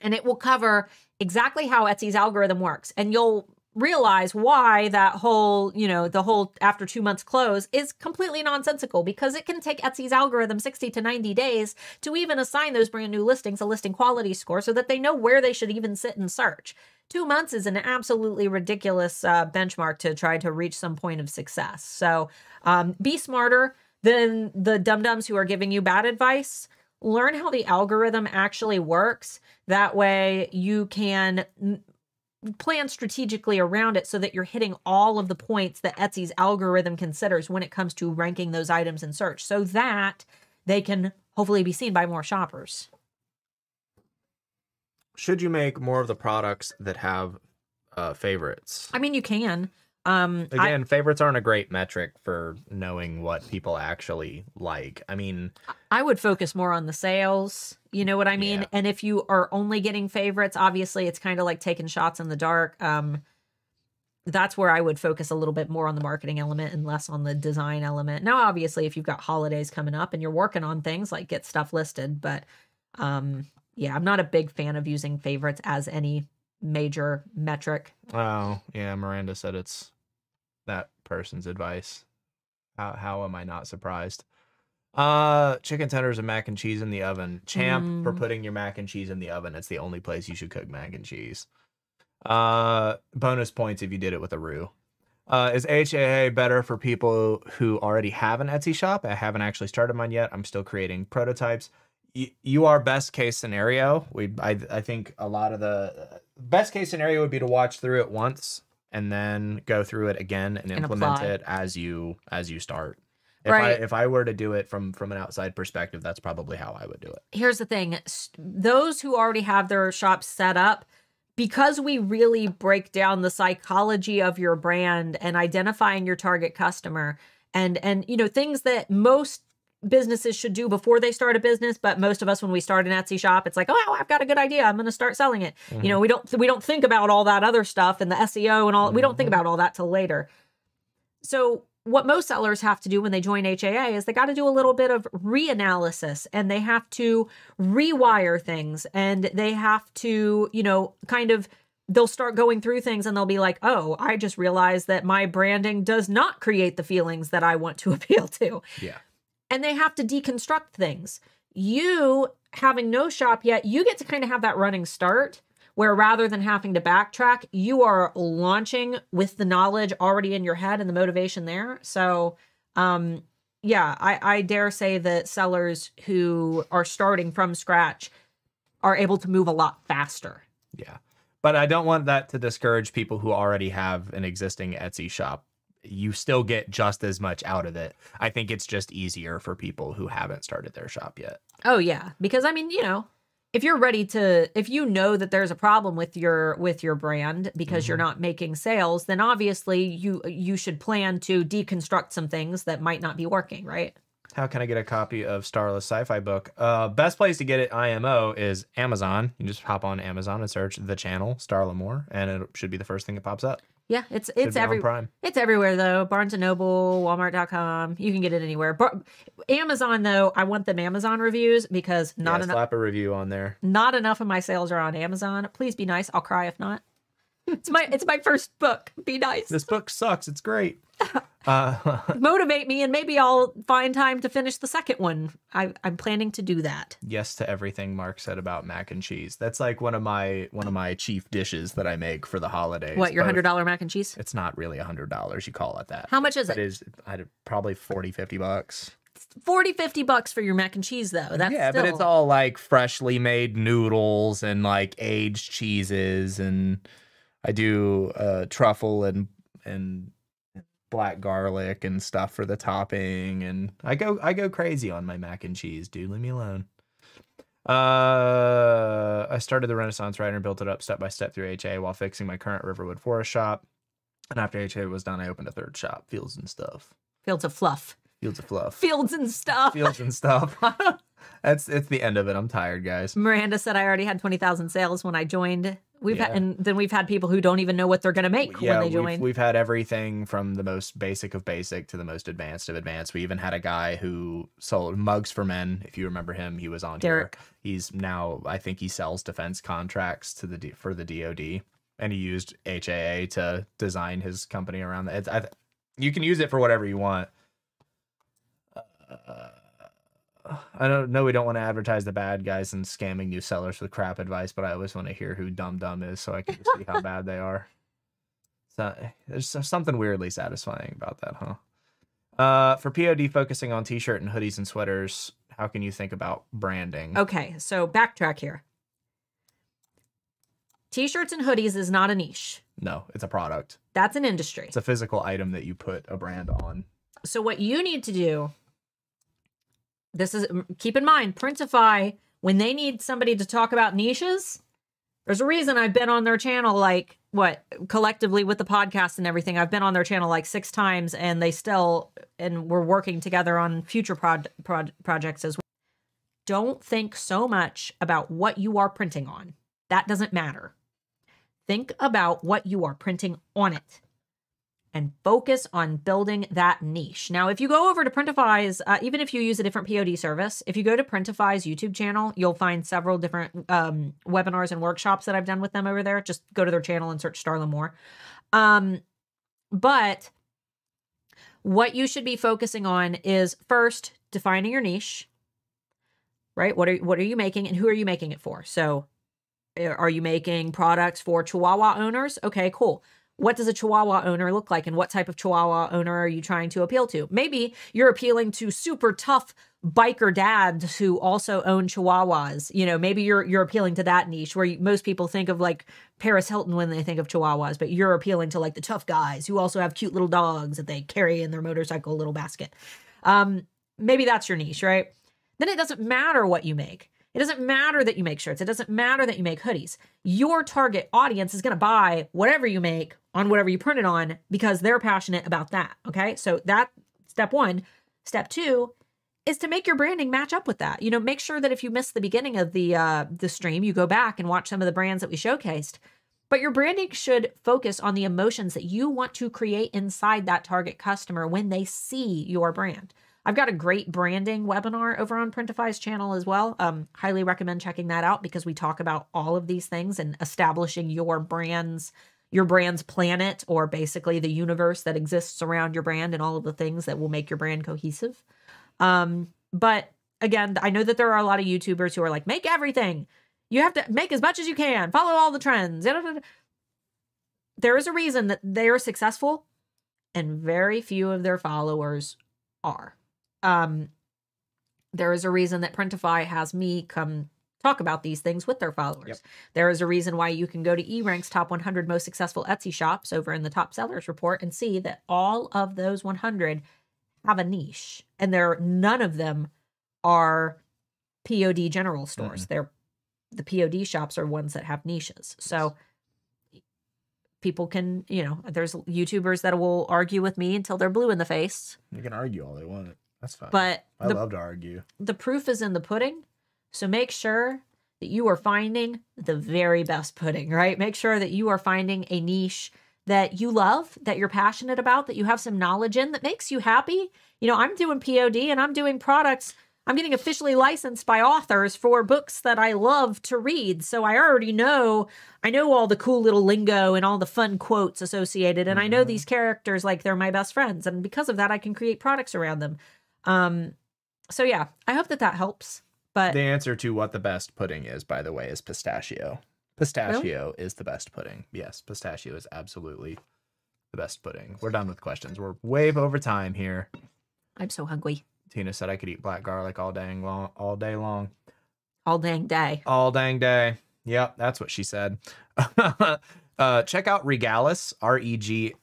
And it will cover exactly how Etsy's algorithm works. And you'll realize why that whole, you know, the whole after 2 months close is completely nonsensical, because it can take Etsy's algorithm 60 to 90 days to even assign those brand new listings a listing quality score so that they know where they should even sit and search. 2 months is an absolutely ridiculous benchmark to try to reach some point of success. So be smarter than the dum-dums who are giving you bad advice. Learn how the algorithm actually works. That way you can plan strategically around it so that you're hitting all of the points that Etsy's algorithm considers when it comes to ranking those items in search, so that they can hopefully be seen by more shoppers. Should you make more of the products that have favorites? I mean, you can. Again, favorites aren't a great metric for knowing what people actually like. I mean, I would focus more on the sales. You know what I mean? Yeah. And if you are only getting favorites, obviously it's kind of like taking shots in the dark. That's where I would focus a little bit more on the marketing element and less on the design element. Now, obviously, if you've got holidays coming up and you're working on things, like, get stuff listed. But yeah, I'm not a big fan of using favorites as any major metric. Oh, yeah. Miranda said it's that person's advice. How am I not surprised? Chicken tenders and mac and cheese in the oven. Champ for putting your mac and cheese in the oven. It's the only place you should cook mac and cheese. Bonus points if you did it with a roux. Is HAA better for people who already have an Etsy shop? I haven't actually started mine yet. I'm still creating prototypes. You are best case scenario. I think a lot of the best case scenario would be to watch through it once and then go through it again and implement it as you start. Right. If I were to do it from an outside perspective, that's probably how I would do it. Here's the thing. Those who already have their shops set up, because we really break down the psychology of your brand and identifying your target customer and you know, things that most businesses should do before they start a business. But most of us, when we start an Etsy shop, it's like, oh, I've got a good idea. I'm going to start selling it. Mm-hmm. You know, we don't think about all that other stuff and the SEO and all. Mm-hmm. We don't think about all that till later. So what most sellers have to do when they join HAA is they got to do a little bit of reanalysis, and they have to rewire things, and they have to, you know, kind of, they'll start going through things and they'll be like, oh, I just realized that my branding does not create the feelings that I want to appeal to. Yeah. And they have to deconstruct things. You, having no shop yet, you get to kind of have that running start where, rather than having to backtrack, you are launching with the knowledge already in your head and the motivation there. So, yeah, I dare say that sellers who are starting from scratch are able to move a lot faster. Yeah, but I don't want that to discourage people who already have an existing Etsy shop. You still get just as much out of it. I think it's just easier for people who haven't started their shop yet. Oh yeah, because I mean, you know, if you're ready to, if you know that there's a problem with your brand because you're not making sales, then obviously you should plan to deconstruct some things that might not be working, right? How can I get a copy of Starla's sci-fi book? Best place to get it IMO is Amazon. You just hop on Amazon and search the channel Starla Moore, and it should be the first thing that pops up. Yeah, it's everywhere. It's everywhere though. Barnes and Noble, Walmart.com. You can get it anywhere. Amazon though, I want them Amazon reviews because not enough. Slap a review on there. Not enough of my sales are on Amazon. Please be nice. I'll cry if not. It's my first book. Be nice. This book sucks. It's great. Motivate me, and maybe I'll find time to finish the second one. I'm planning to do that. Yes to everything Mark said about mac and cheese. That's like one of my chief dishes that I make for the holidays. What, your $100 mac and cheese? It's not really $100. You call it that. How much is it? It is probably 40, 50 bucks. 40, 50 bucks for your mac and cheese, though. That's yeah, still... but it's all like freshly made noodles and like aged cheeses, and I do truffle and black garlic and stuff for the topping, and I go crazy on my mac and cheese, dude. Leave me alone. I started the Renaissance Writer and built it up step by step through HA while fixing my current Riverwood Forest shop. And after HA was done, I opened a third shop, Fields and Stuff. Fields of Fluff. Fields of Fluff. Fields and Stuff. Fields and Stuff. It's the end of it. I'm tired, guys. Miranda said I already had 20,000 sales when I joined. We've had people who don't even know what they're going to make when they join. We've had everything from the most basic of basic to the most advanced of advanced. We even had a guy who sold mugs for men. If you remember him, he was on Derek. Here. He's now, I think he sells defense contracts to the for the DOD, and he used HAA to design his company around that. You can use it for whatever you want. I don't know. We don't want to advertise the bad guys and scamming new sellers with crap advice, but I always want to hear who Dumb Dumb is so I can see how bad they are. So there's something weirdly satisfying about that, huh? For POD focusing on t-shirt and hoodies and sweaters, how can you think about branding? Okay, so backtrack here. T-shirts and hoodies is not a niche. No, it's a product. That's an industry. It's a physical item that you put a brand on. So what you need to do... This is, keep in mind, Printify, when they need somebody to talk about niches, there's a reason I've been on their channel, like, what, collectively with the podcast and everything, I've been on their channel like 6 times, and they still, and we're working together on future projects as well. Don't think so much about what you are printing on. That doesn't matter. Think about what you are printing on it. And focus on building that niche. Now, if you go over to Printify's, even if you use a different POD service, if you go to Printify's YouTube channel, you'll find several different webinars and workshops that I've done with them over there. Just go to their channel and search Starla Moore. But what you should be focusing on is first defining your niche, right? What are you making and who are you making it for? So are you making products for Chihuahua owners? Okay, cool. What does a Chihuahua owner look like, and what type of Chihuahua owner are you trying to appeal to? Maybe you're appealing to super tough biker dads who also own Chihuahuas. You know, maybe you're appealing to that niche where most people think of like Paris Hilton when they think of Chihuahuas, but you're appealing to like the tough guys who also have cute little dogs that they carry in their motorcycle little basket. Maybe that's your niche, right? Then it doesn't matter what you make. It doesn't matter that you make shirts. It doesn't matter that you make hoodies. Your target audience is going to buy whatever you make on whatever you print it on because they're passionate about that, okay? So that's step one. Step two is to make your branding match up with that. You know, make sure that if you missed the beginning of the stream, you go back and watch some of the brands that we showcased. But your branding should focus on the emotions that you want to create inside that target customer when they see your brand. I've got a great branding webinar over on Printify's channel as well. Highly recommend checking that out because we talk about all of these things and establishing your brand's planet, or basically the universe that exists around your brand and all of the things that will make your brand cohesive. But again, I know that there are a lot of YouTubers who are like, make everything. You have to make as much as you can. Follow all the trends. There is a reason that they are successful and very few of their followers are. There is a reason that Printify has me come talk about these things with their followers. Yep. There is a reason why you can go to eRank's top 100 most successful Etsy shops over in the top sellers report and see that all of those 100 have a niche, and none of them are POD general stores. Mm-hmm. The POD shops are ones that have niches. So people can, you know, there's YouTubers that will argue with me until they're blue in the face. You can argue all they want. That's fine. But I love to argue. The proof is in the pudding. So make sure that you are finding the very best pudding, right? Make sure that you are finding a niche that you love, that you're passionate about, that you have some knowledge in, that makes you happy. You know, I'm doing POD and I'm doing products. I'm getting officially licensed by authors for books that I love to read. So I know all the cool little lingo and all the fun quotes associated. And I know these characters like they're my best friends. And because of that, I can create products around them. So yeah, I hope that that helps. But the answer to what the best pudding is, by the way, is pistachio. Pistachio is the best pudding. Yes, pistachio is absolutely the best pudding. We're done with questions. We're way over time here. I'm so hungry. Tina said I could eat black garlic all dang long, all day long. All dang day. All dang day. Yep, that's what she said. Check out Regalis, R-E-G-A-L-I-S.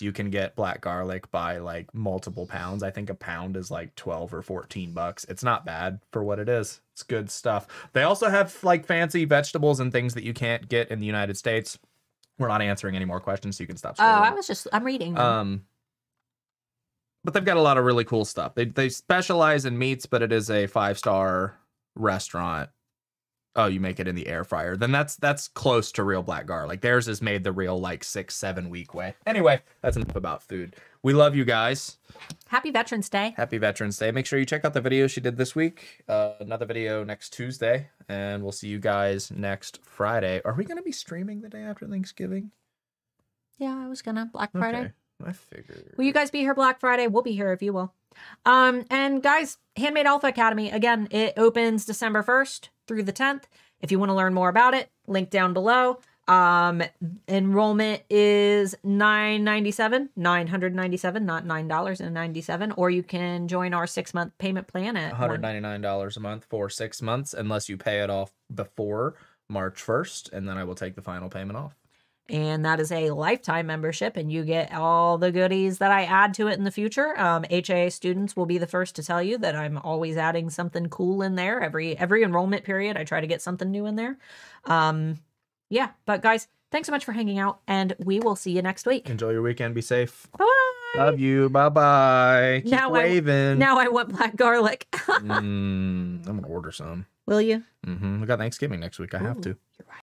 You can get black garlic by like multiple pounds. I think a pound is like 12 or 14 bucks. It's not bad for what it is. It's good stuff. They also have like fancy vegetables and things that you can't get in the United States. We're not answering any more questions, so you can stop scrolling. Oh, I'm reading. But they've got a lot of really cool stuff. They specialize in meats, but it is a 5-star restaurant. Oh, you make it in the air fryer. Then that's close to real black garlic. Theirs is made the real like 6-7 week way. Anyway, that's enough about food. We love you guys. Happy Veterans Day. Happy Veterans Day. Make sure you check out the video she did this week. Another video next Tuesday, and we'll see you guys next Friday. Are we going to be streaming the day after Thanksgiving? Yeah, I was going to. Black Friday. Okay. I figured. Will you guys be here Black Friday? We'll be here if you will. And guys, Handmade Alpha Academy, again, it opens December 1st through the 10th. If you want to learn more about it, link down below. Enrollment is $997, not $9.97. Or you can join our 6-month payment plan at $199 a month for 6 months, unless you pay it off before March 1st. And then I will take the final payment off. And that is a lifetime membership, and you get all the goodies that I add to it in the future. HAA students will be the first to tell you that I'm always adding something cool in there. Every enrollment period, I try to get something new in there. Yeah, but guys, thanks so much for hanging out, and we will see you next week. Enjoy your weekend. Be safe. Bye-bye. Love you. Bye-bye. Keep waving. Now I want black garlic. I'm going to order some. Will you? Mm-hmm. We got Thanksgiving next week. I have to. You're right.